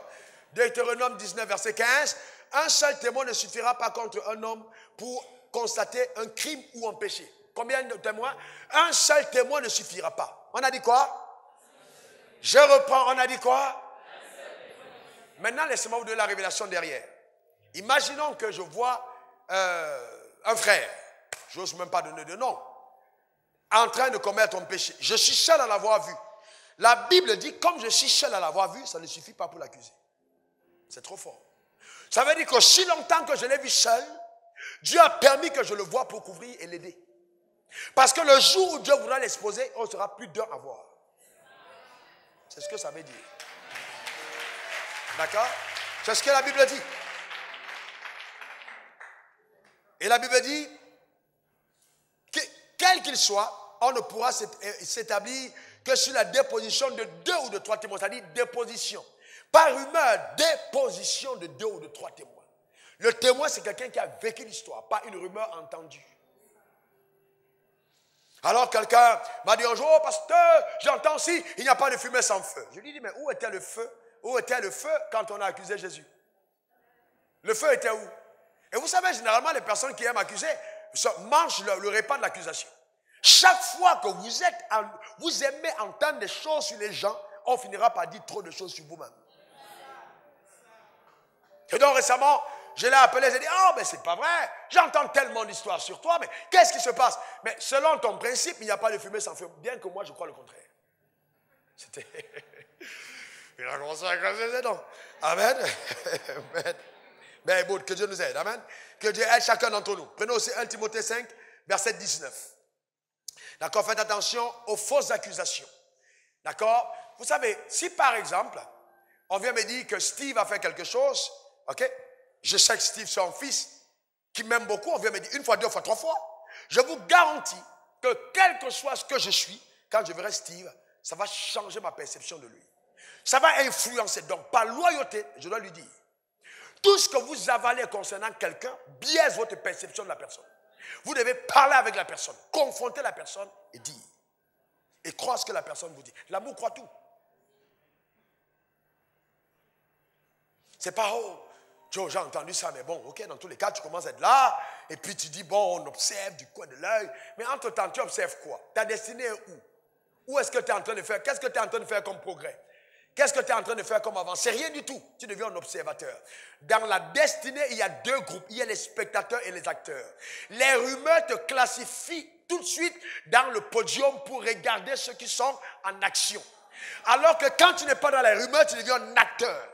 Deutéronome dix-neuf, verset quinze. « Un seul témoin ne suffira pas contre un homme pour constater un crime ou un péché. » Combien de témoins? Un seul témoin ne suffira pas. On a dit quoi? Je reprends, on a dit quoi? Maintenant, laissez-moi vous donner la révélation derrière. Imaginons que je vois euh, un frère, j'ose même pas donner de nom, en train de commettre un péché. Je suis seul à l'avoir vu. La Bible dit, comme je suis seul à l'avoir vu, ça ne suffit pas pour l'accuser. C'est trop fort. Ça veut dire que si longtemps que je l'ai vu seul, Dieu a permis que je le voie pour couvrir et l'aider. Parce que le jour où Dieu voudra l'exposer, on sera plus d'un à voir. C'est ce que ça veut dire. D'accord? C'est ce que la Bible dit. Et la Bible dit, que, quel qu'il soit, on ne pourra s'établir que sur la déposition de deux ou de trois témoins. C'est-à-dire déposition. Par rumeur, déposition de deux ou de trois témoins. Le témoin, c'est quelqu'un qui a vécu l'histoire, pas une rumeur entendue. Alors quelqu'un m'a dit un jour, oh pasteur, j'entends si il n'y a pas de fumée sans feu. Je lui ai dit, mais où était le feu? Où était le feu quand on a accusé Jésus? Le feu était où? Et vous savez, généralement, les personnes qui aiment accuser mangent le, le repas de l'accusation. Chaque fois que vous, êtes en, vous aimez entendre des choses sur les gens, on finira par dire trop de choses sur vous-même. Et donc récemment, je l'ai appelé, j'ai dit, oh, mais c'est pas vrai, j'entends tellement d'histoires sur toi, mais qu'est-ce qui se passe? Mais selon ton principe, il n'y a pas de fumée sans feu, bien que moi, je crois le contraire. C'était... Il a commencé à creuser, non? Amen. Amen. Mais bon, que Dieu nous aide, amen. Que Dieu aide chacun d'entre nous. Prenez aussi un Timothée cinq, verset dix-neuf. D'accord, faites attention aux fausses accusations. D'accord? Vous savez, si par exemple, on vient me dire que Steve a fait quelque chose, ok? Je sais que Steve, son fils, qui m'aime beaucoup, on vient me dire une fois, deux fois, trois fois. Je vous garantis que quel que soit ce que je suis, quand je verrai Steve, ça va changer ma perception de lui. Ça va influencer. Donc, par loyauté, je dois lui dire, tout ce que vous avalez concernant quelqu'un biaise votre perception de la personne. Vous devez parler avec la personne, confronter la personne et dire. Et croire ce que la personne vous dit. L'amour croit tout. C'est pas oh. J'ai entendu ça, mais bon, ok, dans tous les cas, tu commences à être là, et puis tu dis, bon, on observe du coin de l'œil, mais entre-temps, tu observes quoi? Ta destinée est où? Où est-ce que tu es en train de faire? Qu'est-ce que tu es en train de faire comme progrès? Qu'est-ce que tu es en train de faire comme avance? C'est rien du tout. Tu deviens un observateur. Dans la destinée, il y a deux groupes. Il y a les spectateurs et les acteurs. Les rumeurs te classifient tout de suite dans le podium pour regarder ceux qui sont en action. Alors que quand tu n'es pas dans les rumeurs, tu deviens un acteur.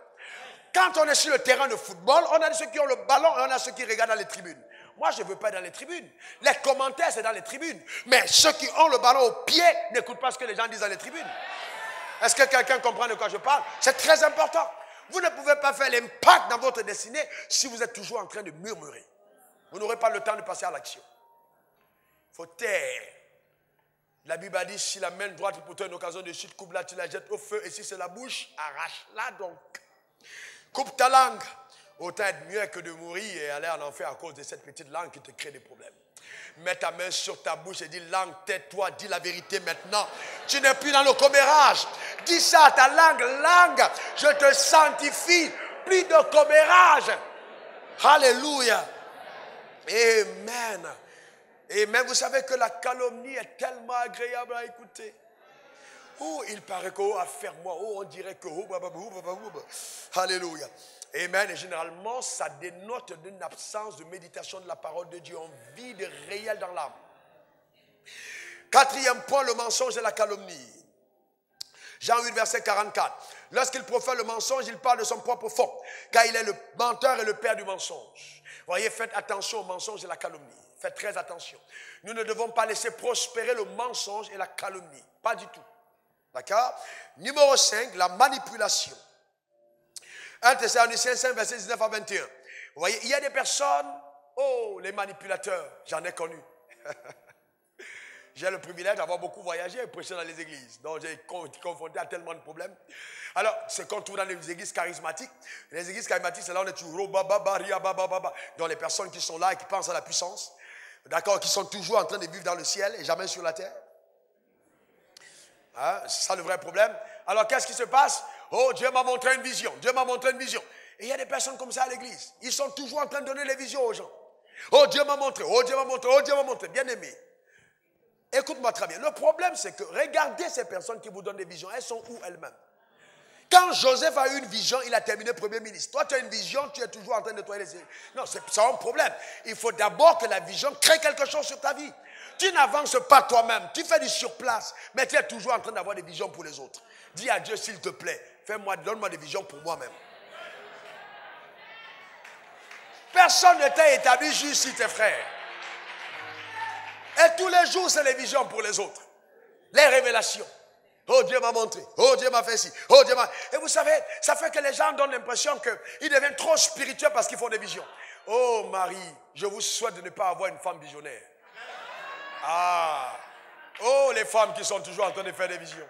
Quand on est sur le terrain de football, on a ceux qui ont le ballon et on a ceux qui regardent dans les tribunes. Moi, je ne veux pas être dans les tribunes. Les commentaires, c'est dans les tribunes. Mais ceux qui ont le ballon au pied n'écoutent pas ce que les gens disent dans les tribunes. Est-ce que quelqu'un comprend de quoi je parle? C'est très important. Vous ne pouvez pas faire l'impact dans votre destinée si vous êtes toujours en train de murmurer. Vous n'aurez pas le temps de passer à l'action. Il faut taire. La Bible a dit, si la main droite pour toi une occasion de chute, coupe-la, tu la jettes au feu. Et si c'est la bouche, arrache-la donc. Coupe ta langue. Autant être mieux que de mourir et aller en enfer à cause de cette petite langue qui te crée des problèmes. Mets ta main sur ta bouche et dis, langue, tais-toi, dis la vérité maintenant. Tu n'es plus dans le commérage. Dis ça à ta langue, langue, je te sanctifie, plus de commérage. Alléluia. Amen. Amen. Vous savez que la calomnie est tellement agréable à écouter. Oh, il paraît que, oh, affaire moi, oh, on dirait que, oh, bababou, bababou, bababou. Alléluia. Amen. Et généralement, ça dénote d'une absence de méditation de la parole de Dieu, un vide réel dans l'âme. Quatrième point, le mensonge et la calomnie. Jean huit, verset quarante-quatre. Lorsqu'il profère le mensonge, il parle de son propre fond, car il est le menteur et le père du mensonge. Voyez, faites attention au mensonge et la calomnie. Faites très attention. Nous ne devons pas laisser prospérer le mensonge et la calomnie. Pas du tout. D'accord? Numéro cinq, la manipulation. un Thessaloniciens cinq, verset dix-neuf à vingt et un. Vous voyez, il y a des personnes, oh, les manipulateurs, j'en ai connu. J'ai le privilège d'avoir beaucoup voyagé et prêché dans les églises. Donc, j'ai été confronté à tellement de problèmes. Alors, ce qu'on trouve dans les églises charismatiques, les églises charismatiques, c'est là où on est toujours, donc les personnes qui sont là et qui pensent à la puissance, d'accord, qui sont toujours en train de vivre dans le ciel et jamais sur la terre. Hein, c'est ça le vrai problème. Alors, qu'est-ce qui se passe? Oh, Dieu m'a montré une vision. Dieu m'a montré une vision. Et il y a des personnes comme ça à l'église. Ils sont toujours en train de donner les visions aux gens. Oh, Dieu m'a montré. Oh, Dieu m'a montré. Oh, Dieu m'a montré. Bien aimé. Écoute-moi très bien. Le problème, c'est que regardez ces personnes qui vous donnent des visions. Elles sont où elles-mêmes? Quand Joseph a eu une vision, il a terminé premier ministre. Toi, tu as une vision, tu es toujours en train de nettoyer les yeux. Non, c'est un problème. Il faut d'abord que la vision crée quelque chose sur ta vie. Tu n'avances pas toi-même, tu fais du surplace, mais tu es toujours en train d'avoir des visions pour les autres. Dis à Dieu, s'il te plaît, fais-moi, donne-moi des visions pour moi-même. Personne ne t'a établi juste ici, tes frères. Et tous les jours, c'est les visions pour les autres. Les révélations. Oh, Dieu m'a montré. Oh, Dieu m'a fait ci. Oh, Dieu m'a... Et vous savez, ça fait que les gens donnent l'impression qu'ils deviennent trop spirituels parce qu'ils font des visions. Oh, Marie, je vous souhaite de ne pas avoir une femme visionnaire. Ah. Oh, les femmes qui sont toujours en train de faire des visions.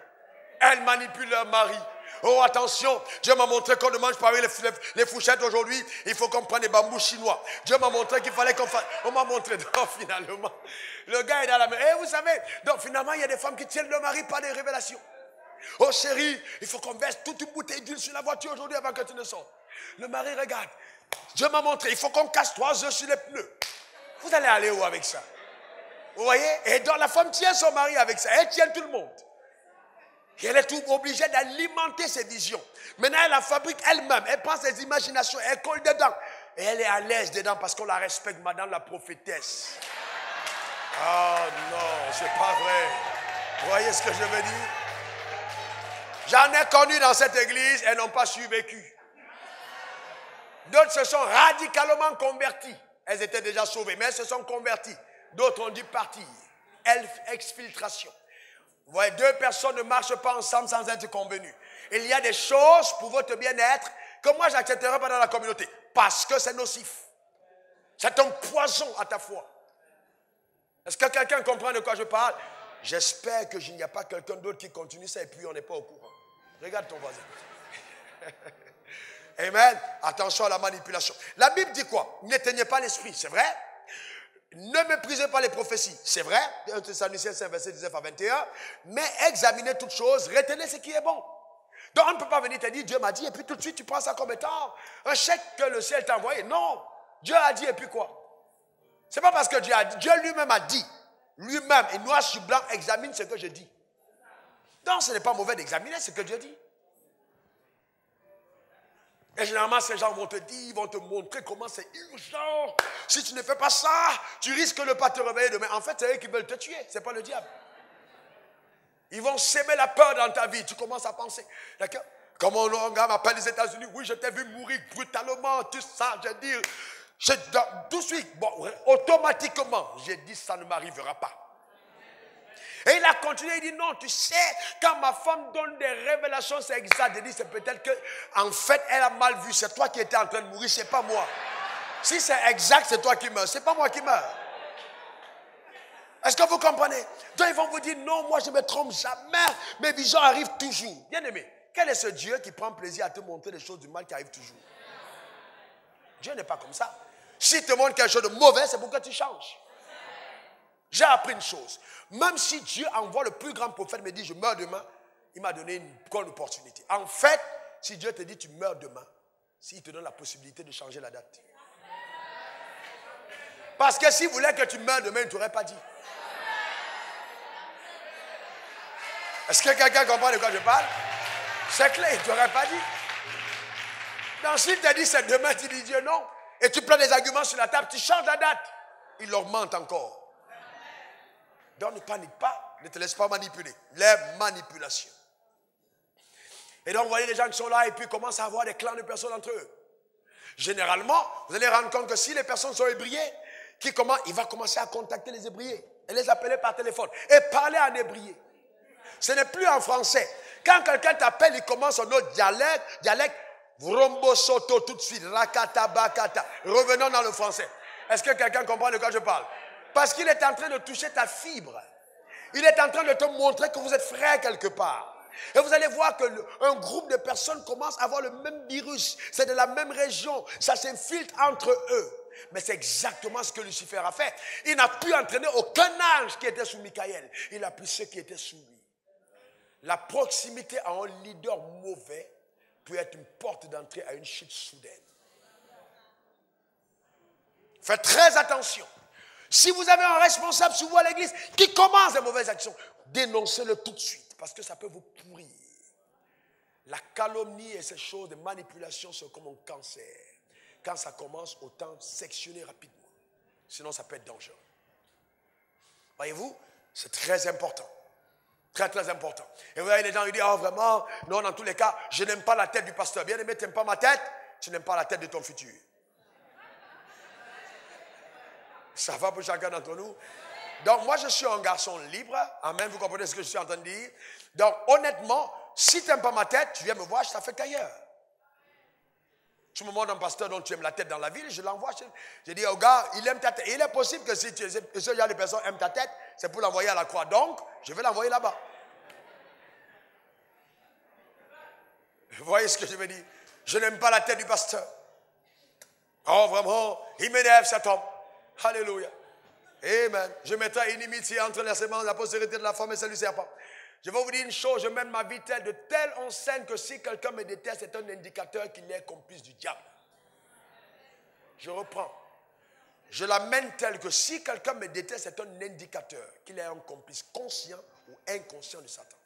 Elles manipulent leur mari. Oh, attention, Dieu m'a montré qu'on ne mange pas avec les, les, les fourchettes aujourd'hui. Il faut qu'on prenne des bambous chinois. Dieu m'a montré qu'il fallait qu'on fasse. On m'a montré. Donc, finalement, le gars est dans la main. Et vous savez, donc finalement, il y a des femmes qui tiennent leur mari par des révélations. Oh, chérie, il faut qu'on verse toute une bouteille d'huile sur la voiture aujourd'hui avant que tu ne sortes. Le mari regarde. Dieu m'a montré, il faut qu'on casse trois œufs sur les pneus. Vous allez aller où avec ça? Vous voyez? Et donc, la femme tient son mari avec ça. Elle tient tout le monde. Et elle est obligée d'alimenter ses visions. Maintenant, elle la fabrique elle-même. Elle prend ses imaginations, elle colle dedans. Et elle est à l'aise dedans parce qu'on la respecte, madame la prophétesse. Ah non, c'est pas vrai. Vous voyez ce que je veux dire? J'en ai connu dans cette église, elles n'ont pas survécu. D'autres se sont radicalement converties. Elles étaient déjà sauvées, mais elles se sont converties. D'autres ont dû partir. Exfiltration. Vous voyez, deux personnes ne marchent pas ensemble sans être convenues. Il y a des choses pour votre bien-être que moi, je n'accepterai pas dans la communauté parce que c'est nocif. C'est un poison à ta foi. Est-ce que quelqu'un comprend de quoi je parle? J'espère qu'il n'y a pas quelqu'un d'autre qui continue ça et puis on n'est pas au courant. Regarde ton voisin. Amen. Attention à la manipulation. La Bible dit quoi? N'éteignez pas l'esprit, c'est vrai? Ne méprisez pas les prophéties, c'est vrai, un verset dix-neuf à vingt et un, mais examinez toutes choses, retenez ce qui est bon. Donc on ne peut pas venir te dire, Dieu m'a dit, et puis tout de suite tu prends ça comme étant un chèque que le ciel t'a envoyé. Non, Dieu a dit, et puis quoi? C'est pas parce que Dieu a dit, Dieu lui-même a dit, lui-même, et noir sur blanc, examine ce que je dis. Donc ce n'est pas mauvais d'examiner ce que Dieu dit. Et généralement, ces gens vont te dire, vont te montrer comment c'est urgent. Si tu ne fais pas ça, tu risques de ne pas te réveiller demain. En fait, c'est eux qui veulent te tuer, ce n'est pas le diable. Ils vont s'aimer la peur dans ta vie. Tu commences à penser. D'accord? Comment on m'appelle les États-Unis? Oui, je t'ai vu mourir brutalement, tout ça. Je dis, je, tout de suite, bon, automatiquement, j'ai dit, ça ne m'arrivera pas. Et il a continué, il dit non, tu sais, quand ma femme donne des révélations, c'est exact. Il dit, c'est peut-être que, en fait, elle a mal vu. C'est toi qui étais en train de mourir, c'est pas moi. Si c'est exact, c'est toi qui meurs, c'est pas moi qui meurs. Est-ce que vous comprenez? Donc ils vont vous dire non, moi je ne me trompe jamais, mes visions arrivent toujours. Bien aimé, quel est ce Dieu qui prend plaisir à te montrer des choses du mal qui arrivent toujours? Dieu n'est pas comme ça. S'il te montre quelque chose de mauvais, c'est pourquoi tu changes. J'ai appris une chose. Même si Dieu envoie le plus grand prophète, me dit je meurs demain, il m'a donné une bonne opportunité. En fait, si Dieu te dit tu meurs demain, s'il te donne la possibilité de changer la date. Parce que s'il voulait que tu meurs demain, il ne t'aurait pas dit. Est-ce que quelqu'un comprend de quoi je parle? C'est clair, il ne t'aurait pas dit. Donc s'il te dit c'est demain, tu dis Dieu non. Et tu prends des arguments sur la table, tu changes la date. Il augmente encore. Donc ne panique pas, ne te laisse pas manipuler. Les manipulations. Et donc vous voyez les gens qui sont là et puis commencent à avoir des clans de personnes entre eux. Généralement, vous allez rendre compte que si les personnes sont ébriées, qui commence, il va commencer à contacter les ébriés et les appeler par téléphone et parler en ébrié. Ce n'est plus en français. Quand quelqu'un t'appelle, il commence en autre dialecte, dialecte, rombo soto tout de suite, rakata bakata. Revenons dans le français. Est-ce que quelqu'un comprend de quoi je parle? Parce qu'il est en train de toucher ta fibre. Il est en train de te montrer que vous êtes frère quelque part. Et vous allez voir qu'un groupe de personnes commence à avoir le même virus. C'est de la même région. Ça s'infiltre entre eux. Mais c'est exactement ce que Lucifer a fait. Il n'a pu entraîner aucun ange qui était sous Michael. Il a pris ceux qui étaient sous lui. La proximité à un leader mauvais peut être une porte d'entrée à une chute soudaine. Faites très attention. Si vous avez un responsable sur vous à l'église qui commence des mauvaises actions, dénoncez-le tout de suite parce que ça peut vous pourrir. La calomnie et ces choses de manipulation sont comme un cancer. Quand ça commence, autant sectionner rapidement. Sinon, ça peut être dangereux. Voyez-vous, c'est très important. Très, très important. Et vous voyez, les gens ils disent, oh vraiment, non, dans tous les cas, je n'aime pas la tête du pasteur. Bien-aimé, tu n'aimes pas ma tête, tu n'aimes pas la tête de ton futur. Ça va pour chacun d'entre nous? Donc, moi, je suis un garçon libre. Amen, vous comprenez ce que je suis en train de dire? Donc, honnêtement, si tu n'aimes pas ma tête, tu viens me voir, je t'en fais qu'ailleurs. Tu me demandes un pasteur dont tu aimes la tête dans la ville, je l'envoie chez lui. Je dis, oh gars, il aime ta tête. Et il est possible que si tu, ce genre de personnes aiment ta tête, c'est pour l'envoyer à la croix. Donc, je vais l'envoyer là-bas. Vous voyez ce que je veux dire? Je n'aime pas la tête du pasteur. Oh, vraiment, il m'énerve cet homme. Alléluia. Amen. Je mettrai une inimitié entre les semences, la postérité de la femme et celle du serpent. Je vais vous dire une chose, je mène ma vie telle de telle enseigne que si quelqu'un me déteste, c'est un indicateur qu'il est complice du diable. Je reprends. Je la mène telle que si quelqu'un me déteste, c'est un indicateur qu'il est un complice conscient ou inconscient de Satan.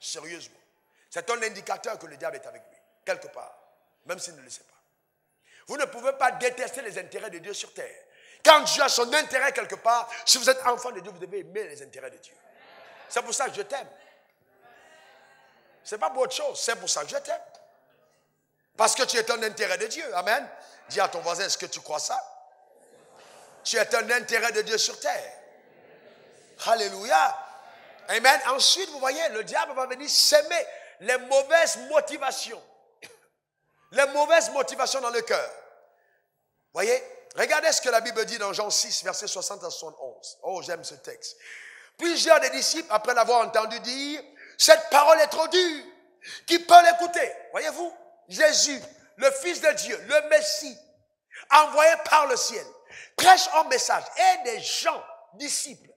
Sérieusement. C'est un indicateur que le diable est avec lui, quelque part, même s'il ne le sait pas. Vous ne pouvez pas détester les intérêts de Dieu sur terre. Quand Dieu a son intérêt quelque part, si vous êtes enfant de Dieu, vous devez aimer les intérêts de Dieu. C'est pour ça que je t'aime. Ce n'est pas pour autre chose, c'est pour ça que je t'aime. Parce que tu es un intérêt de Dieu. Amen. Dis à ton voisin, est-ce que tu crois ça? Tu es un intérêt de Dieu sur terre. Alléluia. Amen. Ensuite, vous voyez, le diable va venir s'aimer les mauvaises motivations. Les mauvaises motivations dans le cœur. Voyez, regardez ce que la Bible dit dans Jean six, versets soixante à soixante-onze. Oh, j'aime ce texte. Plusieurs des disciples, après l'avoir entendu dire, cette parole est trop dure, qui peut l'écouter? Voyez-vous, Jésus, le Fils de Dieu, le Messie, envoyé par le ciel, prêche un message et des gens, disciples,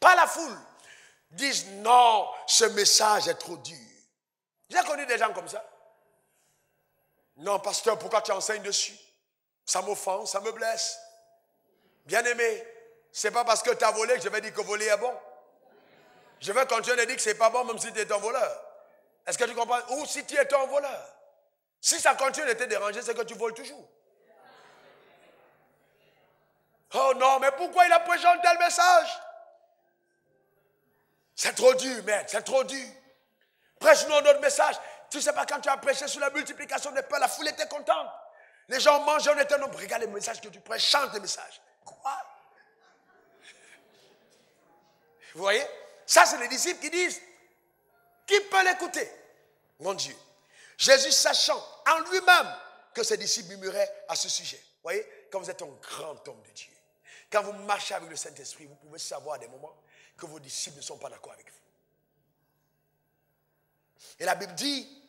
pas la foule, disent non, ce message est trop dur. J'ai connu des gens comme ça. Non, pasteur, pourquoi tu enseignes dessus? Ça m'offense, ça me blesse. Bien-aimé, c'est pas parce que tu as volé que je vais dire que voler est bon. Je vais continuer de dire que c'est pas bon même si tu es un voleur. Est-ce que tu comprends? Ou si tu es un voleur. Si ça continue de te déranger, c'est que tu voles toujours. Oh non, mais pourquoi il a prêché un tel message? C'est trop dur, mec, c'est trop dur. Prêche-nous un autre message. Tu sais pas, quand tu as prêché sur la multiplication des pains, la foule était contente. Les gens mangent, on était nombreux. Regarde les messages que tu prêches, change les messages. Quoi? Vous voyez? Ça, c'est les disciples qui disent, qui peut l'écouter? Mon Dieu. Jésus, sachant en lui-même que ses disciples murmuraient à ce sujet. Vous voyez? Quand vous êtes un grand homme de Dieu, quand vous marchez avec le Saint-Esprit, vous pouvez savoir à des moments que vos disciples ne sont pas d'accord avec vous. Et la Bible dit,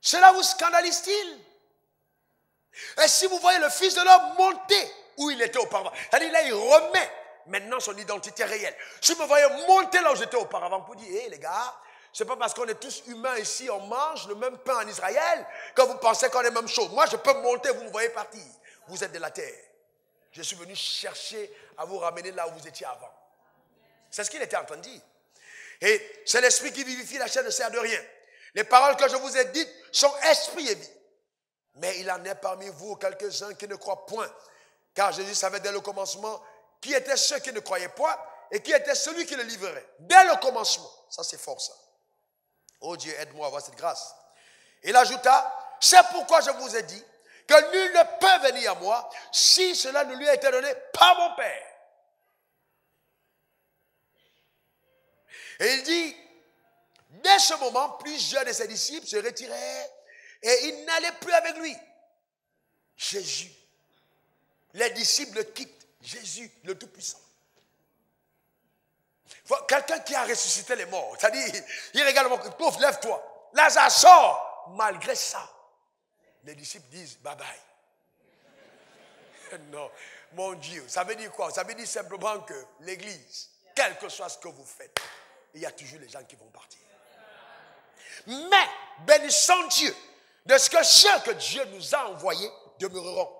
cela vous scandalise-t-il? Et si vous voyez le Fils de l'homme monter où il était auparavant, c'est-à-dire là, il remet maintenant son identité réelle. Si vous me voyez monter là où j'étais auparavant pour dire, hé hey, les gars, c'est pas parce qu'on est tous humains ici, on mange le même pain en Israël, que vous pensez qu'on est la même chose. Moi, je peux monter, vous me voyez partir. Vous êtes de la terre. Je suis venu chercher à vous ramener là où vous étiez avant. C'est ce qu'il était en train de dire. Et c'est l'esprit qui vivifie, la chair ne sert de rien. Les paroles que je vous ai dites sont esprit et vie. Mais il en est parmi vous quelques-uns qui ne croient point. Car Jésus savait dès le commencement qui étaient ceux qui ne croyaient point et qui était celui qui le livrerait. Dès le commencement. Ça, c'est fort, ça. Oh Dieu, aide-moi à avoir cette grâce. Il ajouta, c'est pourquoi je vous ai dit que nul ne peut venir à moi si cela ne lui a été donné par mon Père. Et il dit, dès ce moment, plusieurs de ses disciples se retirèrent et ils n'allaient plus avec lui. Jésus. Les disciples le quittent. Jésus, le Tout-Puissant. Quelqu'un qui a ressuscité les morts. C'est-à-dire, il regarde mon pauvre, lève-toi. Lazare sort. Malgré ça, les disciples disent bye bye. Non, mon Dieu. Ça veut dire quoi? Ça veut dire simplement que l'Église, quel que soit ce que vous faites, il y a toujours les gens qui vont partir. Mais, bénissons Dieu, de ce que ceux que Dieu nous a envoyés demeureront.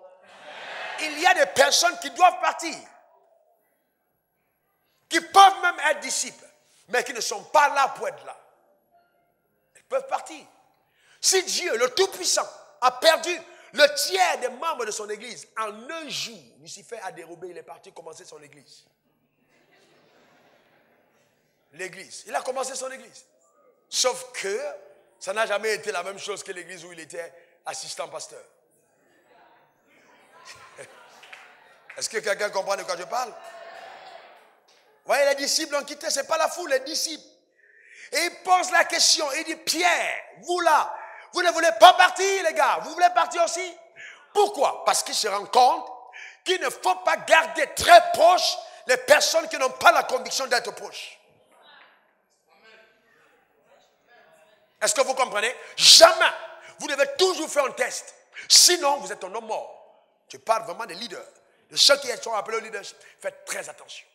Il y a des personnes qui doivent partir, qui peuvent même être disciples, mais qui ne sont pas là pour être là. peuvent partir. Si Dieu, le Tout-Puissant, a perdu le tiers des membres de son église, en un jour, Lucifer a dérobé, il est parti commencer son église. L'église. Il a commencé son église. Sauf que ça n'a jamais été la même chose que l'église où il était assistant pasteur. Est-ce que quelqu'un comprend de quoi je parle? Vous voyez, les disciples ont quitté, ce n'est pas la foule, les disciples. Et il pose la question, il dit, Pierre, vous là, vous ne voulez pas partir les gars, vous voulez partir aussi? Pourquoi? Parce qu'il se rend compte qu'il ne faut pas garder très proche les personnes qui n'ont pas la conviction d'être proches. Est-ce que vous comprenez? Jamais. Vous devez toujours faire un test. Sinon, vous êtes un homme mort. Je parle vraiment des leaders, de ceux qui sont appelés aux leaders. Faites très attention.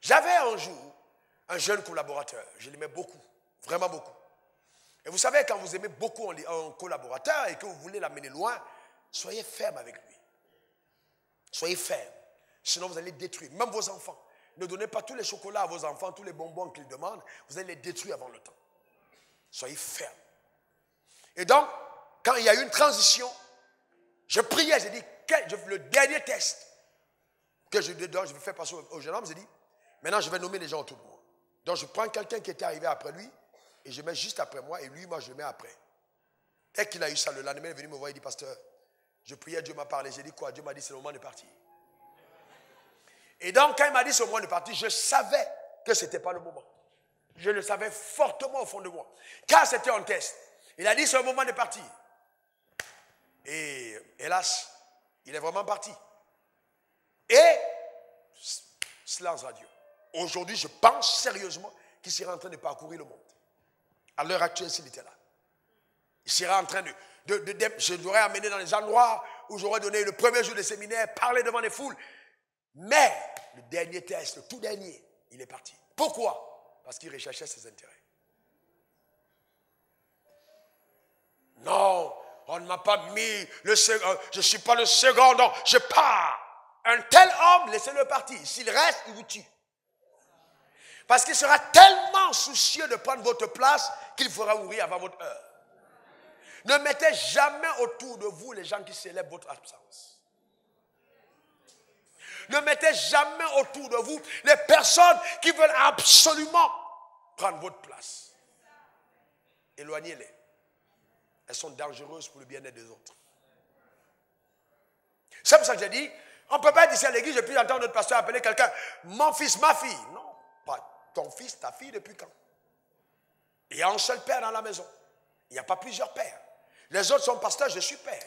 J'avais un jour un jeune collaborateur. Je l'aimais beaucoup, vraiment beaucoup. Et vous savez, quand vous aimez beaucoup un collaborateur et que vous voulez l'amener loin, soyez ferme avec lui. Soyez ferme. Sinon, vous allez détruire. Même vos enfants. Ne donnez pas tous les chocolats à vos enfants, tous les bonbons qu'ils demandent. Vous allez les détruire avant le temps. Soyez ferme. Et donc, quand il y a eu une transition, je priais, j'ai dit, quel, je, le dernier test que je, donc, je vais faire passer au, au jeune homme, j'ai dit, maintenant je vais nommer les gens autour de moi. Donc je prends quelqu'un qui était arrivé après lui, et je mets juste après moi, et lui, moi je mets après. Dès qu'il a eu ça, le lendemain, il est venu me voir, il dit, pasteur, je priais, Dieu m'a parlé, j'ai dit quoi? Dieu m'a dit, c'est le moment de partir. Et donc, quand il m'a dit, c'est le moment de partir, je savais que ce n'était pas le moment. Je le savais fortement au fond de moi. Car c'était un test. Il a dit, c'est le moment de partir. Et hélas, il est vraiment parti. Et, silence radio. Aujourd'hui, je pense sérieusement qu'il serait en train de parcourir le monde. À l'heure actuelle, s'il était là. Il serait en train de... de, de, de je l'aurais amené dans les endroits où j'aurais donné le premier jour de séminaire, parler devant les foules. Mais, le dernier test, le tout dernier, il est parti. Pourquoi? Parce qu'il recherchait ses intérêts. Non, on ne m'a pas mis le second, je ne suis pas le second, donc je pars. Un tel homme, laissez-le partir. S'il reste, il vous tue. Parce qu'il sera tellement soucieux de prendre votre place qu'il fera mourir avant votre heure. Ne mettez jamais autour de vous les gens qui célèbrent votre absence. Ne mettez jamais autour de vous les personnes qui veulent absolument prendre votre place. Éloignez-les. Elles sont dangereuses pour le bien-être des autres. C'est pour ça que j'ai dit, on ne peut pas être ici à l'église, j'ai pu entendre notre pasteur appeler quelqu'un, mon fils, ma fille. Non, pas ton fils, ta fille, depuis quand? Il y a un seul père dans la maison. Il n'y a pas plusieurs pères. Les autres sont pasteurs, je suis père.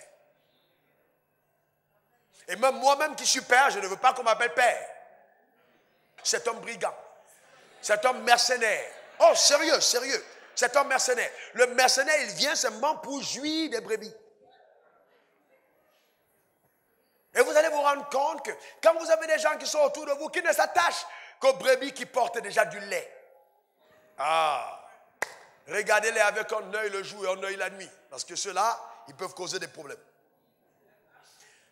Et même moi-même qui suis père, je ne veux pas qu'on m'appelle père. C'est un brigand. C'est un mercenaire. Oh, sérieux, sérieux. C'est un mercenaire. Le mercenaire, il vient seulement pour jouir des brebis. Et vous allez vous rendre compte que quand vous avez des gens qui sont autour de vous, qui ne s'attachent qu'aux brebis qui portent déjà du lait. Ah, regardez-les avec un œil le jour et un œil la nuit. Parce que ceux-là, ils peuvent causer des problèmes.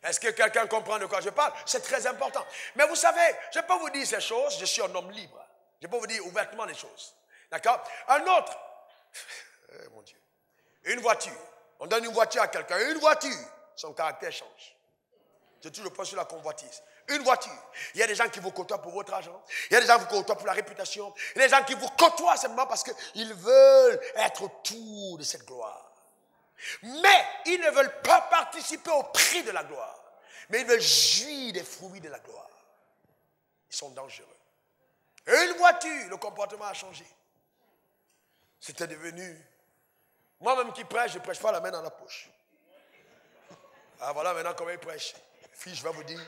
Est-ce que quelqu'un comprend de quoi je parle? C'est très important. Mais vous savez, je peux vous dire ces choses, je suis un homme libre. Je peux vous dire ouvertement les choses. D'accord? Un autre... Eh, mon Dieu. Une voiture. On donne une voiture à quelqu'un. Une voiture. Son caractère change. Je toujours pas sur la convoitise. Une voiture. Il y a des gens qui vous côtoient pour votre argent. Il y a des gens qui vous côtoient pour la réputation. Il y a des gens qui vous côtoient simplement parce qu'ils veulent être autour de cette gloire. Mais ils ne veulent pas participer au prix de la gloire. Mais ils veulent jouir des fruits de la gloire. Ils sont dangereux. Une voiture. Le comportement a changé. C'était devenu... Moi-même qui prêche, je ne prêche pas la main dans la poche. Ah voilà maintenant comment il prêche. Fille, je vais vous dire.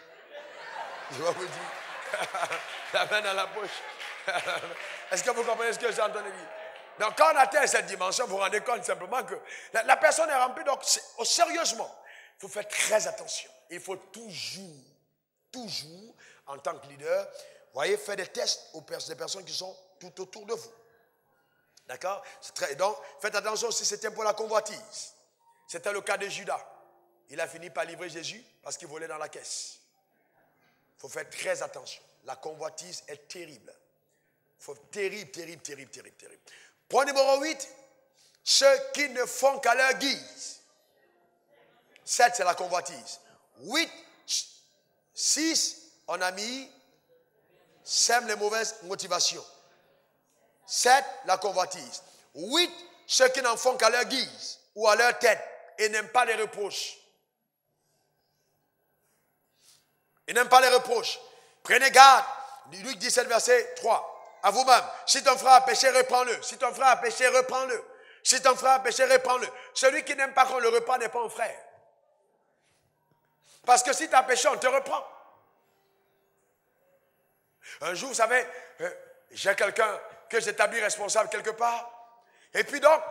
Je vais vous dire. La main dans la poche. Est-ce que vous comprenez ce que j'ai entendu dire? Donc quand on atteint cette dimension, vous vous rendez compte simplement que la, la personne est remplie. Donc oh, sérieusement, il faut faire très attention. Il faut toujours, toujours, en tant que leader, voyez, faire des tests aux pers- des personnes qui sont tout autour de vous. D'accord? Donc, faites attention si c'était pour la convoitise. C'était le cas de Judas. Il a fini par livrer Jésus parce qu'il volait dans la caisse. Il faut faire très attention. La convoitise est terrible. Faut, terrible, terrible, terrible, terrible, terrible. Point numéro huit, Ceux qui ne font qu'à leur guise. Sept, c'est la convoitise. Huit, six, on a mis, sème les mauvaises motivations. Sept, la convoitise. Huit, ceux qui n'en font qu'à leur guise ou à leur tête et n'aiment pas les reproches. Ils n'aiment pas les reproches. Prenez garde. Luc dix-sept, verset trois. À vous-même. Si ton frère a péché, reprends-le. Si ton frère a péché, reprends-le. Si ton frère a péché, reprends-le. Celui qui n'aime pas qu'on le reprend n'est pas un frère. Parce que si tu as péché, on te reprend. Un jour, vous savez, euh, j'ai quelqu'un que j'établis responsable quelque part. Et puis donc,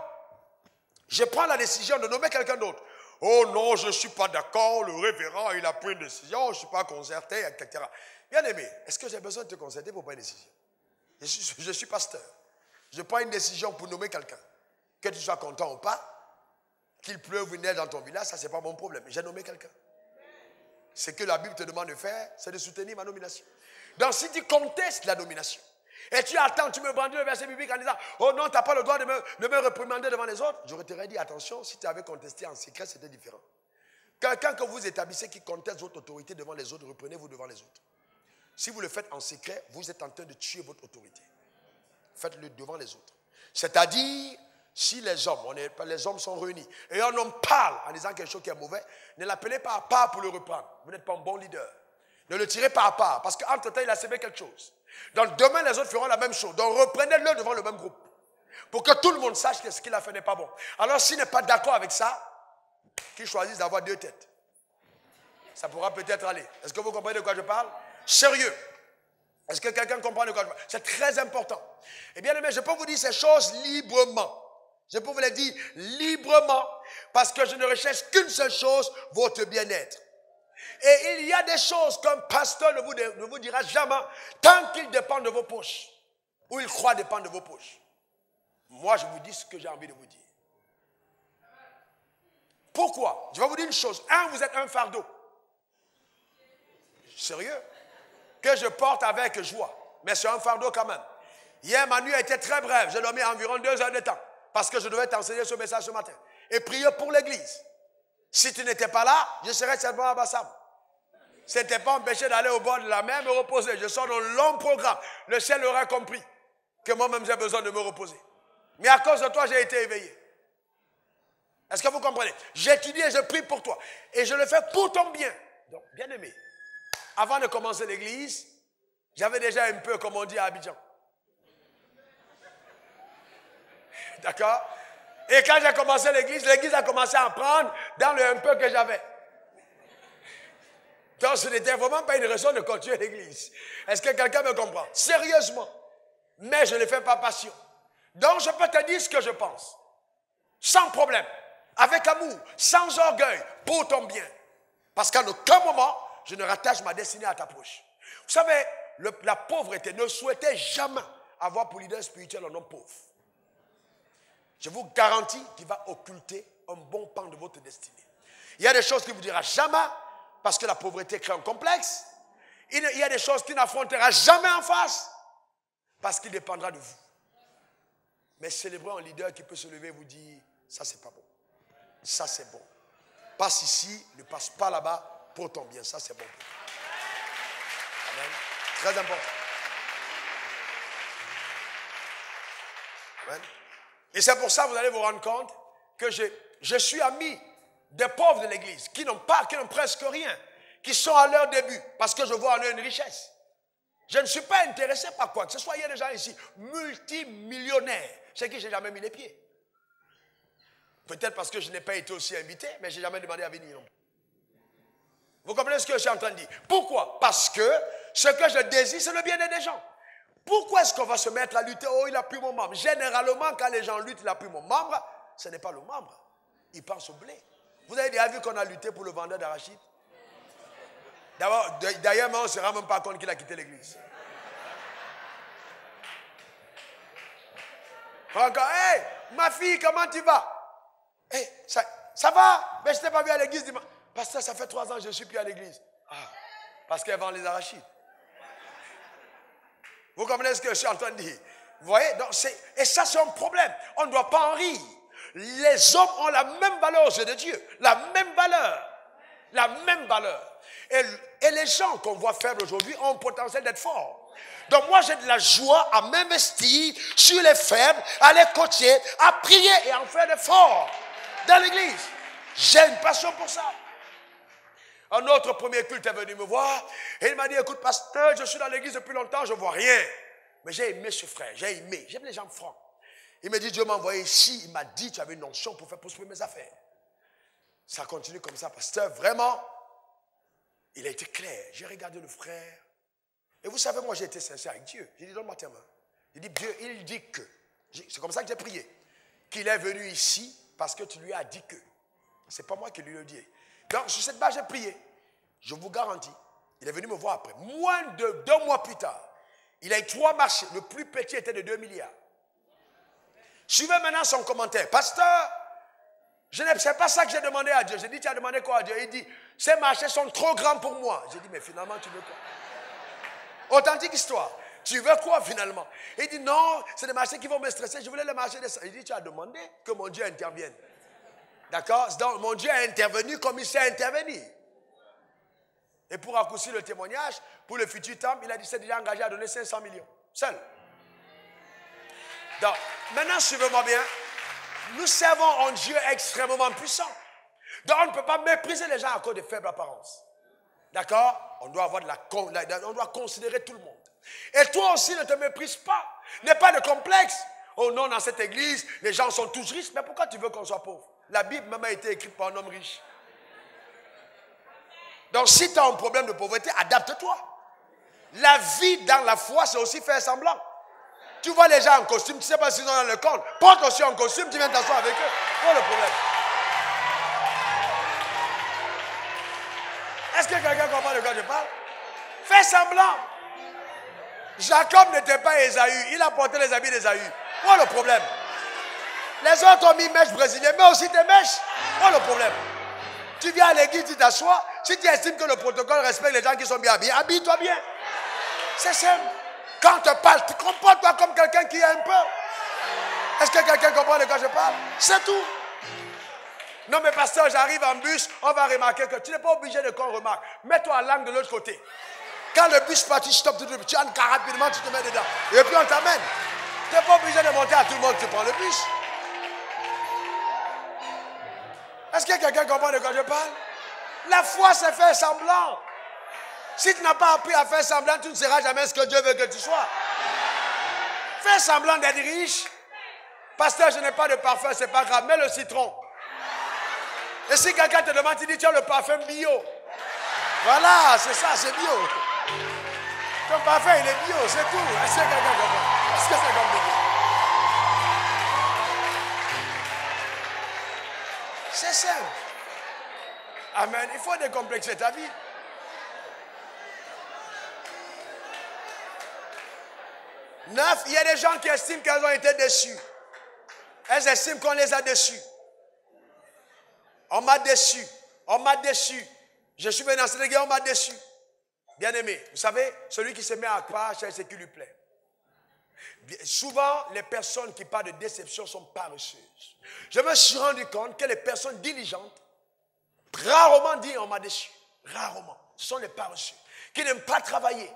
je prends la décision de nommer quelqu'un d'autre. Oh non, je ne suis pas d'accord, le révérend, il a pris une décision, je ne suis pas concerté, et cetera. Bien aimé, est-ce que j'ai besoin de te concerter pour prendre une décision? Je suis, je suis pasteur. Je prends une décision pour nommer quelqu'un. Que tu sois content ou pas, qu'il pleuve ou neige dans ton village, ça, ce n'est pas mon problème. J'ai nommé quelqu'un. Ce que la Bible te demande de faire, c'est de soutenir ma nomination. Donc, si tu contestes la nomination, et tu attends, tu me brandis le verset biblique en disant « Oh non, tu n'as pas le droit de me, de me réprimander devant les autres. » J'aurais t'aurais dit « Attention, si tu avais contesté en secret, c'était différent. » Quelqu'un que vous établissez qui conteste votre autorité devant les autres, reprenez-vous devant les autres. Si vous le faites en secret, vous êtes en train de tuer votre autorité. Faites-le devant les autres. C'est-à-dire, si les hommes, on est, les hommes sont réunis et un homme parle en disant quelque chose qui est mauvais, ne l'appelez pas à part pour le reprendre. Vous n'êtes pas un bon leader. Ne le tirez pas à part parce qu'entre-temps, il a semé quelque chose. Donc demain, les autres feront la même chose. Donc reprenez-le devant le même groupe pour que tout le monde sache que ce qu'il a fait n'est pas bon. Alors s'il n'est pas d'accord avec ça, qu'il choisisse d'avoir deux têtes. Ça pourra peut-être aller. Est-ce que vous comprenez de quoi je parle? Sérieux. Est-ce que quelqu'un comprend de quoi je parle? C'est très important. Eh bien, mais je peux vous dire ces choses librement. Je peux vous les dire librement parce que je ne recherche qu'une seule chose, votre bien-être. Et il y a des choses qu'un pasteur ne vous, ne vous dira jamais tant qu'il dépend de vos poches ou il croit dépendre de vos poches. Moi, je vous dis ce que j'ai envie de vous dire. Pourquoi? Je vais vous dire une chose. Un, vous êtes un fardeau. Sérieux? Que je porte avec joie. Mais c'est un fardeau quand même. Hier, Manu a été très brève. Je l'ai mis environ deux heures de temps parce que je devais t'enseigner ce message ce matin et prier pour l'église. Si tu n'étais pas là, je serais seulement à Bassam. Ce n'était pas empêché d'aller au bord de la mer, me reposer. Je sors d'un long programme. Le ciel aurait compris que moi-même j'ai besoin de me reposer. Mais à cause de toi, j'ai été éveillé. Est-ce que vous comprenez? J'étudie et je prie pour toi. Et je le fais pour ton bien. Donc, bien aimé, avant de commencer l'église, j'avais déjà un peu, comme on dit à Abidjan. D'accord? Et quand j'ai commencé l'église, l'église a commencé à prendre dans le un peu que j'avais. Donc ce n'était vraiment pas une raison de continuer l'église. Est-ce que quelqu'un me comprend? Sérieusement. Mais je ne fais pas passion. Donc je peux te dire ce que je pense. Sans problème. Avec amour. Sans orgueil. Pour ton bien. Parce qu'à aucun moment, je ne rattache ma destinée à ta poche. Vous savez, le, la pauvreté ne souhaitait jamais avoir pour leader spirituel un homme pauvre. Je vous garantis qu'il va occulter un bon pan de votre destinée. Il y a des choses qu'il ne vous dira jamais, parce que la pauvreté crée un complexe. Il y a des choses qu'il n'affrontera jamais en face, parce qu'il dépendra de vous. Mais célébrez un leader qui peut se lever et vous dire, ça c'est pas bon, ça c'est bon. Passe ici, ne passe pas là-bas pour ton bien, ça c'est bon. Amen. Très important. Amen. Et c'est pour ça que vous allez vous rendre compte que je, je suis ami des pauvres de l'église, qui n'ont pas, qui n'ont presque rien, qui sont à leur début, parce que je vois en eux une richesse. Je ne suis pas intéressé par quoi que ce soit. Il y a des gens ici, multimillionnaires, c'est qui je n'ai jamais mis les pieds. Peut-être parce que je n'ai pas été aussi invité, mais je n'ai jamais demandé à venir. Vous comprenez ce que je suis en train de dire? Pourquoi? Parce que ce que je désire, c'est le bien-être des gens. Pourquoi est-ce qu'on va se mettre à lutter? Oh, il a pris mon membre. Généralement, quand les gens luttent, il a pris mon membre, ce n'est pas le membre. Ils pensent au blé. Vous avez déjà vu qu'on a lutté pour le vendeur d'arachide? D'ailleurs, on ne se rend même pas compte qu'il a quitté l'église. Encore, hé, hey, ma fille, comment tu vas? Hé, hey, ça, ça va? Mais je ne t'ai pas vu à l'église dimanche. Pasteur, ça fait trois ans que je ne suis plus à l'église. Ah, parce qu'elle vend les arachides. Vous comprenez ce que je suis en train de dire? Vous voyez? Donc et ça, c'est un problème. On ne doit pas en rire. les hommes ont la même valeur aux yeux de Dieu. La même valeur. La même valeur. Et, et les gens qu'on voit faibles aujourd'hui ont le potentiel d'être forts. Donc moi, j'ai de la joie à m'investir sur les faibles, à les coacher, à prier et à en faire des forts dans l'église. J'ai une passion pour ça. Un autre premier culte est venu me voir et il m'a dit, écoute pasteur, je suis dans l'église depuis longtemps, je ne vois rien. Mais j'ai aimé ce frère, j'ai aimé, j'aime les gens francs. Il me dit, Dieu m'a envoyé ici, il m'a dit, tu avais une onction pour faire prospérer mes affaires. Ça continue comme ça, pasteur, vraiment, il a été clair. J'ai regardé le frère. Et vous savez, moi, j'ai été sincère avec Dieu. J'ai dit, donne-moi tes mains. J'ai dit, Dieu, il dit que. C'est comme ça que j'ai prié. Qu'il est venu ici parce que tu lui as dit que. C'est pas moi qui lui le dis. Donc, sur cette base, j'ai prié. Je vous garantis, il est venu me voir après. Moins de deux mois plus tard, il a eu trois marchés. Le plus petit était de deux milliards. Suivez maintenant son commentaire. Pasteur, ce n'est pas ça que j'ai demandé à Dieu. J'ai dit, tu as demandé quoi à Dieu? Il dit, ces marchés sont trop grands pour moi. J'ai dit, mais finalement, tu veux quoi? Authentique histoire. Tu veux quoi finalement? Il dit non, c'est des marchés qui vont me stresser, je voulais le marché de ça. Il dit tu as demandé que mon Dieu intervienne. D'accord? Donc mon Dieu a intervenu comme il sait intervenir. Et pour raccourcir le témoignage, pour le futur temps, il a dit c'est déjà engagé à donner cinq cents millions. Seul. Donc maintenant suivez-moi bien. Nous servons un Dieu extrêmement puissant. Donc on ne peut pas mépriser les gens à cause de faibles apparences. D'accord? On doit avoir de la, on doit considérer tout le monde. Et toi aussi, ne te méprise pas. N'aie pas de complexe. Oh non, dans cette église, les gens sont tous riches. Mais pourquoi tu veux qu'on soit pauvre? La Bible même a été écrite par un homme riche. Donc si tu as un problème de pauvreté, adapte-toi. La vie dans la foi, c'est aussi faire semblant. Tu vois les gens en costume, tu ne sais pas s'ils ont dans le compte. Porte aussi en costume, tu viens t'asseoir avec eux. Quoi le problème? Est-ce que quelqu'un comprend de quoi je parle? Fais semblant. Jacob n'était pas Ésaü, il a porté les habits d'Ésaü. Quoi le problème? Les autres ont mis mèches brésiliennes, mais aussi tes mèches. Quoi le problème? Tu viens à l'église, tu t'assois. Si tu estimes que le protocole respecte les gens qui sont bien habillés, habille-toi bien. C'est simple. Quand tu parles, tu comportes-toi comme quelqu'un qui a un peu. Est-ce que quelqu'un comprend de quoi je parle? C'est tout. Non mais pasteur, j'arrive en bus, on va remarquer que tu n'es pas obligé de qu'on remarque. Mets-toi à l'angle de l'autre côté. Quand le bus partit, stop, tu encarres rapidement, tu te mets dedans. Et puis on t'amène. Tu n'es pas obligé de monter à tout le monde, tu prends le bus. Est-ce que quelqu'un comprend de quoi je parle? La foi, c'est faire semblant. Si tu n'as pas appris à faire semblant, tu ne seras jamais ce que Dieu veut que tu sois. Fais semblant d'être riche. Pasteur, je n'ai pas de parfum, c'est pas grave, mets le citron. Et si quelqu'un te demande, tu dis, tu as le parfum bio. Voilà, c'est ça, c'est bio. Ton parfum, il est bio, c'est tout. Est-ce que quelqu'un comprend? Est-ce que c'est compliqué? C'est simple. Amen. Il faut décomplexer ta vie. Neuf, il y a des gens qui estiment qu'elles ont été déçues. Elles estiment qu'on les a déçues. On m'a déçu, on m'a déçu. Je suis venu dans cette église, on m'a déçu. Bien aimé, vous savez, celui qui se met à croire cherche ce qui lui plaît. Souvent, les personnes qui parlent de déception sont paresseuses. Je me suis rendu compte que les personnes diligentes, rarement disent on m'a déçu. Rarement. Ce sont les paresseux, qui n'aiment pas travailler,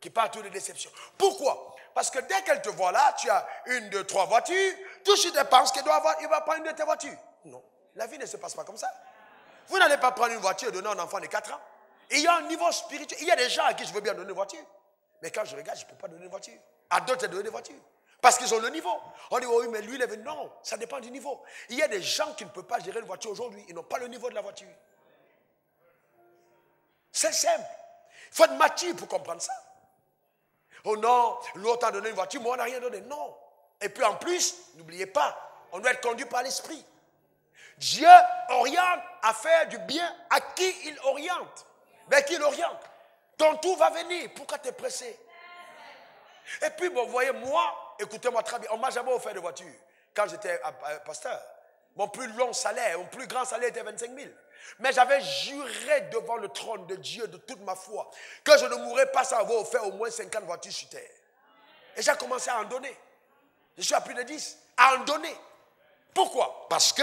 qui parlent de déception. Pourquoi? Parce que dès qu'elle te voit là, tu as une, deux, trois voitures, tout de suite elle pense qu'elle doit avoir, il va prendre une de tes voitures. Non. La vie ne se passe pas comme ça. Vous n'allez pas prendre une voiture et donner à un enfant de quatre ans. Et il y a un niveau spirituel. Il y a des gens à qui je veux bien donner une voiture. Mais quand je regarde, je ne peux pas donner une voiture. À d'autres, j'ai donné des voitures. Parce qu'ils ont le niveau. On dit, oh oui, mais lui, il est venu. Non, ça dépend du niveau. Il y a des gens qui ne peuvent pas gérer une voiture aujourd'hui. Ils n'ont pas le niveau de la voiture. C'est simple. Il faut être mature pour comprendre ça. Oh non, l'autre a donné une voiture, moi, on n'a rien donné. Non. Et puis en plus, n'oubliez pas, on doit être conduit par l'esprit. Dieu oriente à faire du bien à qui il oriente. Vers qui il oriente. Ton tout va venir. Pourquoi t'es pressé? Et puis, vous bon, voyez, moi, écoutez-moi très bien, on ne m'a jamais offert de voiture. Quand j'étais pasteur, mon plus long salaire, mon plus grand salaire était vingt-cinq mille. Mais j'avais juré devant le trône de Dieu de toute ma foi que je ne mourrais pas sans avoir offert au moins cinquante voitures sur terre. Et j'ai commencé à en donner. Je suis à plus de dix. À en donner. Pourquoi? Parce que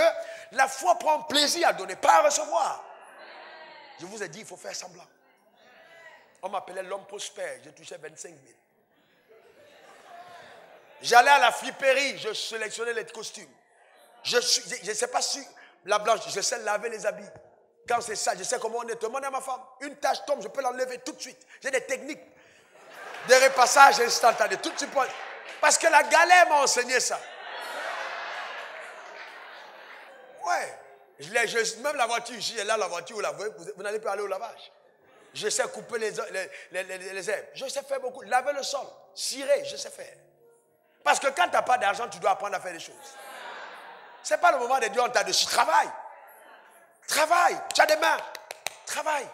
la foi prend plaisir à donner, pas à recevoir. Je vous ai dit, il faut faire semblant. On m'appelait l'homme prospère, je touchais vingt-cinq mille. J'allais à la flipperie, je sélectionnais les costumes. Je ne sais pas si la blanche, je sais laver les habits. Quand c'est ça, je sais comment on est. Demandez à ma femme, une tâche tombe, je peux l'enlever tout de suite. J'ai des techniques de repassage instantané, tout de suite. Parce que la galère m'a enseigné ça. Ouais. Je je, même la voiture, si j'ai là la voiture, vous la voyez, vous, vous n'allez pas aller au lavage. Je sais couper les, les, les, les, les herbes. Je sais faire beaucoup. Laver le sol, cirer, je sais faire. Parce que quand tu n'as pas d'argent, tu dois apprendre à faire des choses. Ce n'est pas le moment de dire on t'a de travail. Travaille, tu as des mains. Travaille.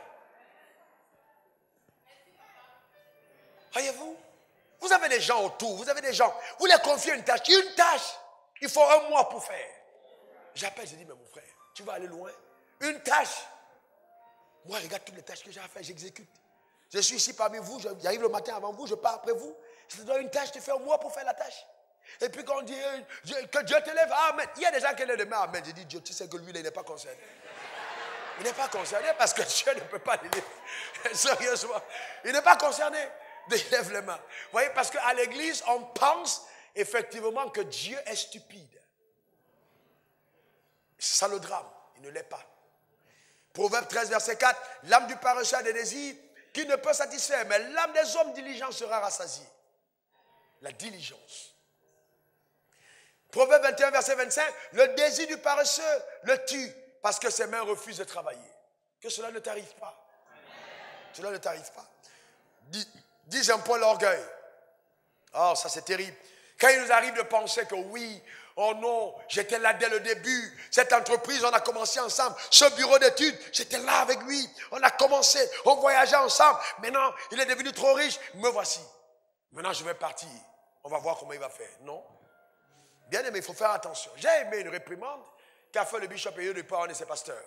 Voyez-vous? Vous avez des gens autour, vous avez des gens. Vous les confiez une tâche. Une tâche, il faut un mois pour faire. J'appelle, je dis, mais mon frère, tu vas aller loin. Une tâche. Moi, regarde toutes les tâches que j'ai à faire, j'exécute. Je suis ici parmi vous, j'arrive le matin avant vous, je pars après vous. Je te donne une tâche, tu fais un mois pour faire la tâche. Et puis quand on dit, que Dieu te lève, amen. Il y a des gens qui lèvent les mains, amen. Je dis, Dieu, tu sais que lui, il n'est pas concerné. Il n'est pas concerné parce que Dieu ne peut pas les lever. Sérieusement. Il n'est pas concerné de lève les mains. Vous voyez, parce qu'à l'église, on pense effectivement que Dieu est stupide. C'est ça le drame. Il ne l'est pas. Proverbe treize, verset quatre. L'âme du paresseux a des désirs qui ne peut satisfaire, mais l'âme des hommes diligents sera rassasiée. La diligence. Proverbe vingt et un, verset vingt-cinq. Le désir du paresseux le tue parce que ses mains refusent de travailler. Que cela ne t'arrive pas. Amen. Cela ne t'arrive pas. Dixième point, l'orgueil. Oh, ça c'est terrible. Quand il nous arrive de penser que oui, oh non, j'étais là dès le début. Cette entreprise, on a commencé ensemble. Ce bureau d'études, j'étais là avec lui. On a commencé, on voyageait ensemble. Maintenant, il est devenu trop riche. Me voici. Maintenant, je vais partir. On va voir comment il va faire. Non. Bien aimé, il faut faire attention. J'ai aimé une réprimande qu'a fait le bishop et de parents et ses pasteurs.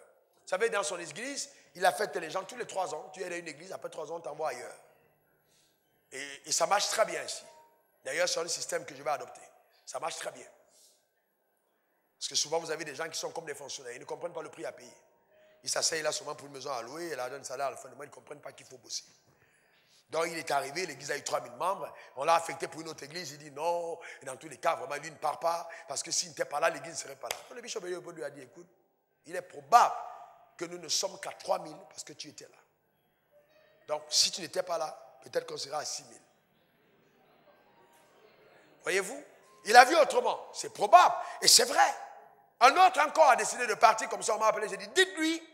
Vous savez, dans son église, il affecte les gens tous les trois ans. Tu es à une église, après trois ans, on t'envoie ailleurs. Et, et ça marche très bien ici. D'ailleurs, c'est un système que je vais adopter. Ça marche très bien. Parce que souvent, vous avez des gens qui sont comme des fonctionnaires. Ils ne comprennent pas le prix à payer. Ils s'asseyent là souvent pour une maison à louer. Et là, donnent salaire à la fin du mois. Ils ne comprennent pas qu'il faut bosser. Donc, il est arrivé. L'église a eu trois mille membres. On l'a affecté pour une autre église. Il dit non. Et dans tous les cas, vraiment, lui ne part pas. Parce que s'il n'était pas là, l'église ne serait pas là. Donc, le bishop lui a dit, écoute, il est probable que nous ne sommes qu'à trois mille parce que tu étais là. Donc, si tu n'étais pas là, peut-être qu'on sera à six mille. Voyez-vous? Il a vu autrement. C'est probable. Et c'est vrai. Un autre encore a décidé de partir comme ça, on m'a appelé, j'ai dit, dites-lui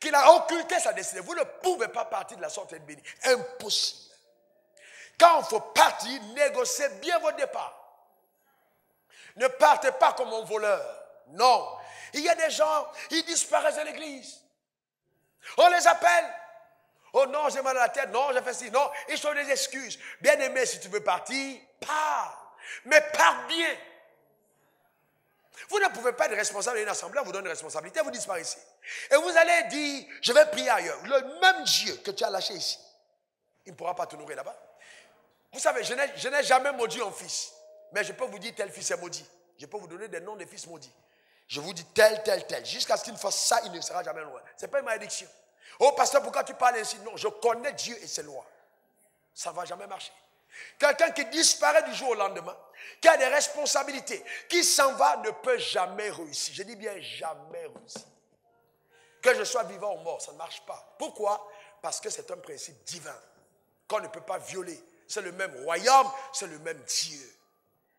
qu'il a occulté sa destinée. Vous ne pouvez pas partir de la sorte et de béni. Impossible. Quand il faut partir, négociez bien votre départ. Ne partez pas comme un voleur. Non. Il y a des gens, ils disparaissent de l'église. On les appelle. Oh non, j'ai mal à la tête. Non, j'ai fait ci. Non, ils sont des excuses. Bien aimé, si tu veux partir, pars. Mais pars bien. Vous ne pouvez pas être responsable d'une assemblée, on vous donne une responsabilité, vous disparaissez. Et vous allez dire, je vais prier ailleurs. Le même Dieu que tu as lâché ici, il ne pourra pas te nourrir là-bas. Vous savez, je n'ai jamais maudit un fils. Mais je peux vous dire, tel fils est maudit. Je peux vous donner des noms de fils maudits. Je vous dis tel, tel, tel. Jusqu'à ce qu'il fasse ça, il ne sera jamais loin. Ce n'est pas une malédiction. Oh, pasteur, pourquoi tu parles ainsi? Non, je connais Dieu et ses lois. Ça ne va jamais marcher. Quelqu'un qui disparaît du jour au lendemain, qui a des responsabilités, qui s'en va, ne peut jamais réussir. Je dis bien jamais réussir. Que je sois vivant ou mort, ça ne marche pas. Pourquoi? Parce que c'est un principe divin qu'on ne peut pas violer. C'est le même royaume, c'est le même Dieu.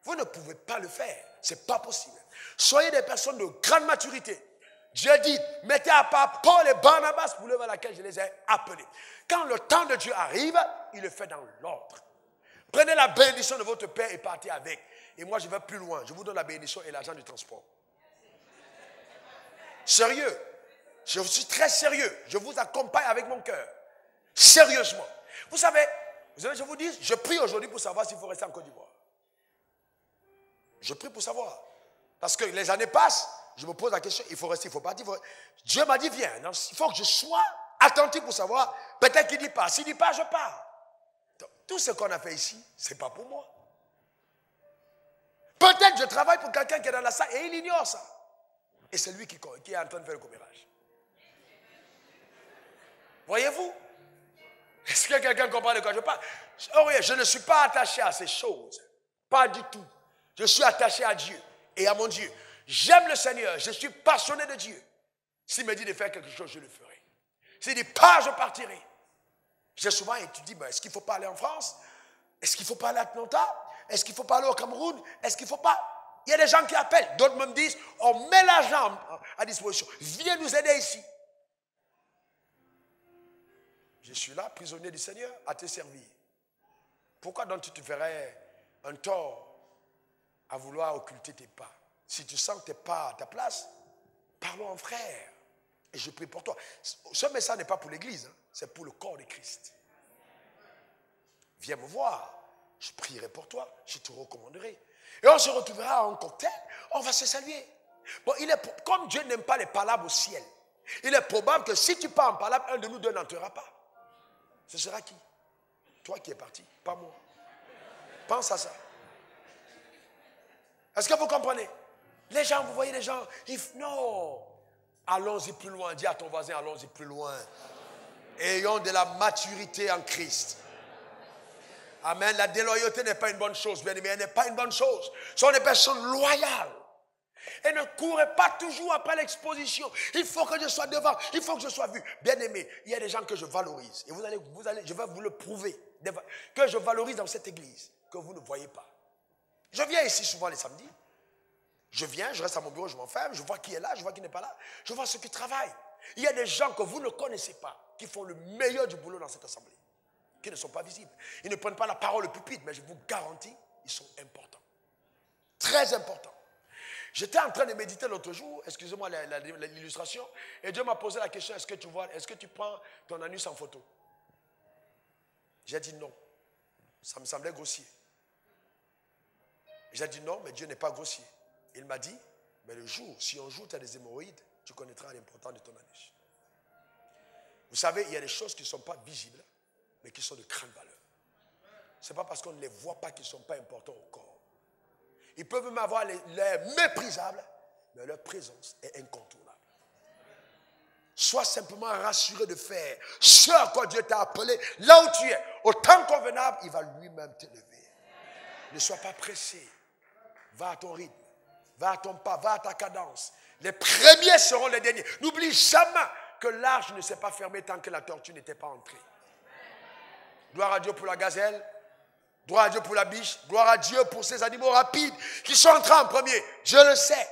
Vous ne pouvez pas le faire. Ce n'est pas possible. Soyez des personnes de grande maturité. Dieu dit, mettez à part Paul et Barnabas pour l'œuvre à laquelle je les ai appelés. Quand le temps de Dieu arrive, il le fait dans l'ordre. Prenez la bénédiction de votre Père et partez avec. Et moi, je vais plus loin. Je vous donne la bénédiction et l'argent du transport. Sérieux. Je suis très sérieux. Je vous accompagne avec mon cœur. Sérieusement. Vous savez, je vous dis, je prie aujourd'hui pour savoir s'il faut rester en Côte d'Ivoire. Je prie pour savoir. Parce que les années passent, je me pose la question, il faut rester, il faut partir. Il faut... Dieu m'a dit, viens. Non, il faut que je sois attentif pour savoir. Peut-être qu'il ne dit pas. S'il ne dit pas, je pars. Tout ce qu'on a fait ici, ce n'est pas pour moi. Peut-être je travaille pour quelqu'un qui est dans la salle et il ignore ça. Et c'est lui qui, qui est en train de faire le commérage. Voyez-vous? Est-ce que quelqu'un comprend de quoi je parle? Oh oui, je ne suis pas attaché à ces choses. Pas du tout. Je suis attaché à Dieu et à mon Dieu. J'aime le Seigneur. Je suis passionné de Dieu. S'il me dit de faire quelque chose, je le ferai. S'il dit pas, je partirai. J'ai souvent étudié, ben, est-ce qu'il ne faut pas aller en France? Est-ce qu'il ne faut pas aller à Atlanta? Est-ce qu'il ne faut pas aller au Cameroun? Est-ce qu'il ne faut pas? Il y a des gens qui appellent. D'autres me disent, on met l'argent à disposition. Viens nous aider ici. Je suis là, prisonnier du Seigneur, à te servir. Pourquoi donc tu te ferais un tort à vouloir occulter tes pas? Si tu sens que tu n'es pas à ta place, parlons en frère. Et je prie pour toi. Ce message n'est pas pour l'église, hein, c'est pour le corps de Christ. Viens me voir, je prierai pour toi, je te recommanderai. Et on se retrouvera en cocktail, on va se saluer. Bon, il est, comme Dieu n'aime pas les palabres au ciel, il est probable que si tu pars en palabres, un de nous deux n'entrera pas. Ce sera qui? Toi qui es parti, pas moi. Pense à ça. Est-ce que vous comprenez? Les gens, vous voyez les gens, ils, non. Allons-y plus loin, dis à ton voisin, allons-y plus loin. Ayons de la maturité en Christ. Amen. La déloyauté n'est pas une bonne chose, bien aimé, elle n'est pas une bonne chose. Ce sont des personnes loyales. Et ne courez pas toujours après l'exposition. Il faut que je sois devant, il faut que je sois vu. Bien aimé, il y a des gens que je valorise. Et vous allez, vous allez, je vais vous le prouver. Que je valorise dans cette église, que vous ne voyez pas. Je viens ici souvent les samedis. Je viens, je reste à mon bureau, je m'enferme, je vois qui est là, je vois qui n'est pas là. Je vois ceux qui travaillent. Il y a des gens que vous ne connaissez pas, qui font le meilleur du boulot dans cette assemblée, qui ne sont pas visibles. Ils ne prennent pas la parole au pupitre, mais je vous garantis, ils sont importants. Très importants. J'étais en train de méditer l'autre jour, excusez-moi l'illustration, et Dieu m'a posé la question, est-ce que tu vois, est-ce que tu prends ton anus en photo? J'ai dit non. Ça me semblait grossier. J'ai dit non, mais Dieu n'est pas grossier. Il m'a dit, mais le jour, si un jour tu as des hémorroïdes, tu connaîtras l'importance de ton anus. Vous savez, il y a des choses qui ne sont pas visibles, mais qui sont de grande valeur. Ce n'est pas parce qu'on ne les voit pas qu'ils ne sont pas importants au corps. Ils peuvent même avoir les, les méprisables, mais leur présence est incontournable. Sois simplement rassuré de faire ce à quoi Dieu t'a appelé, là où tu es, au temps convenable, il va lui-même t'élever. Ne sois pas pressé. Va à ton rythme, va à ton pas, va à ta cadence. Les premiers seront les derniers. N'oublie jamais que l'arche ne s'est pas fermée tant que la tortue n'était pas entrée. Gloire à Dieu pour la gazelle. Gloire à Dieu pour la biche. Gloire à Dieu pour ces animaux rapides qui sont entrés en premier. Je le sais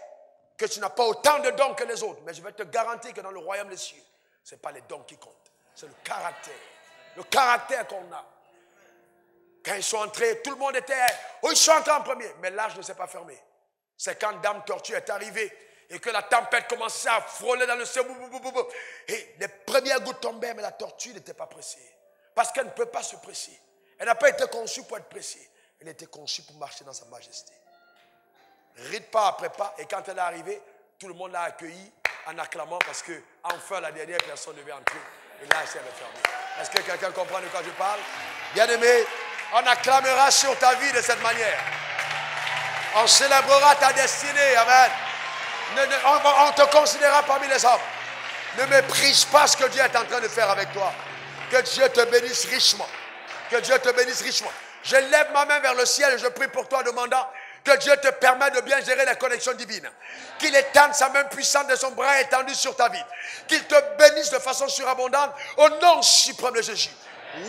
que tu n'as pas autant de dons que les autres. Mais je vais te garantir que dans le royaume des cieux, ce n'est pas les dons qui comptent. C'est le caractère. Le caractère qu'on a. Quand ils sont entrés, tout le monde était... Oh, ils sont entrés en premier. Mais l'arche ne s'est pas fermée. C'est quand Dame Tortue est arrivée et que la tempête commençait à frôler dans le ciel. Et les premières gouttes tombaient, mais la tortue n'était pas pressée. Parce qu'elle ne peut pas se presser. Elle n'a pas été conçue pour être pressée. Elle était conçue pour marcher dans sa majesté. Rite pas après pas. Et quand elle est arrivée, tout le monde l'a accueillie en acclamant parce que enfin la dernière personne devait entrer. Et là, elle s'est refermée. Est-ce que quelqu'un comprend de quoi je parle? Bien-aimé, on acclamera sur ta vie de cette manière. On célébrera ta destinée. Amen. Ne, ne, on, on te considérera parmi les hommes. Ne méprise pas ce que Dieu est en train de faire avec toi. Que Dieu te bénisse richement. Que Dieu te bénisse richement. Je lève ma main vers le ciel et je prie pour toi en demandant que Dieu te permette de bien gérer la connexion divine. Qu'il étende sa main puissante de son bras étendu sur ta vie. Qu'il te bénisse de façon surabondante au nom suprême de Jésus.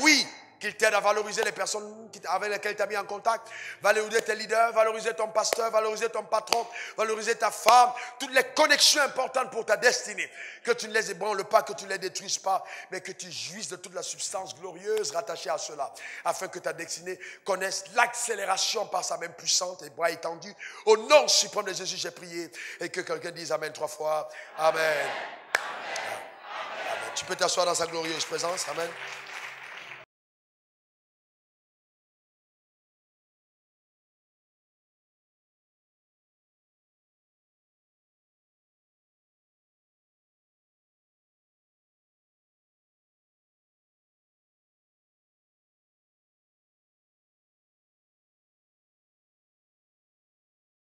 Oui, qu'il t'aide à valoriser les personnes avec lesquelles tu as mis en contact. Valoriser tes leaders, valoriser ton pasteur, valoriser ton patron, valoriser ta femme. Toutes les connexions importantes pour ta destinée. Que tu ne les ébranles pas, que tu ne les détruises pas, mais que tu jouisses de toute la substance glorieuse rattachée à cela. Afin que ta destinée connaisse l'accélération par sa main puissante et bras étendus. Au nom suprême de Jésus, j'ai prié. Et que quelqu'un dise Amen trois fois. Amen. Amen. Amen. Amen. Tu peux t'asseoir dans sa glorieuse présence. Amen.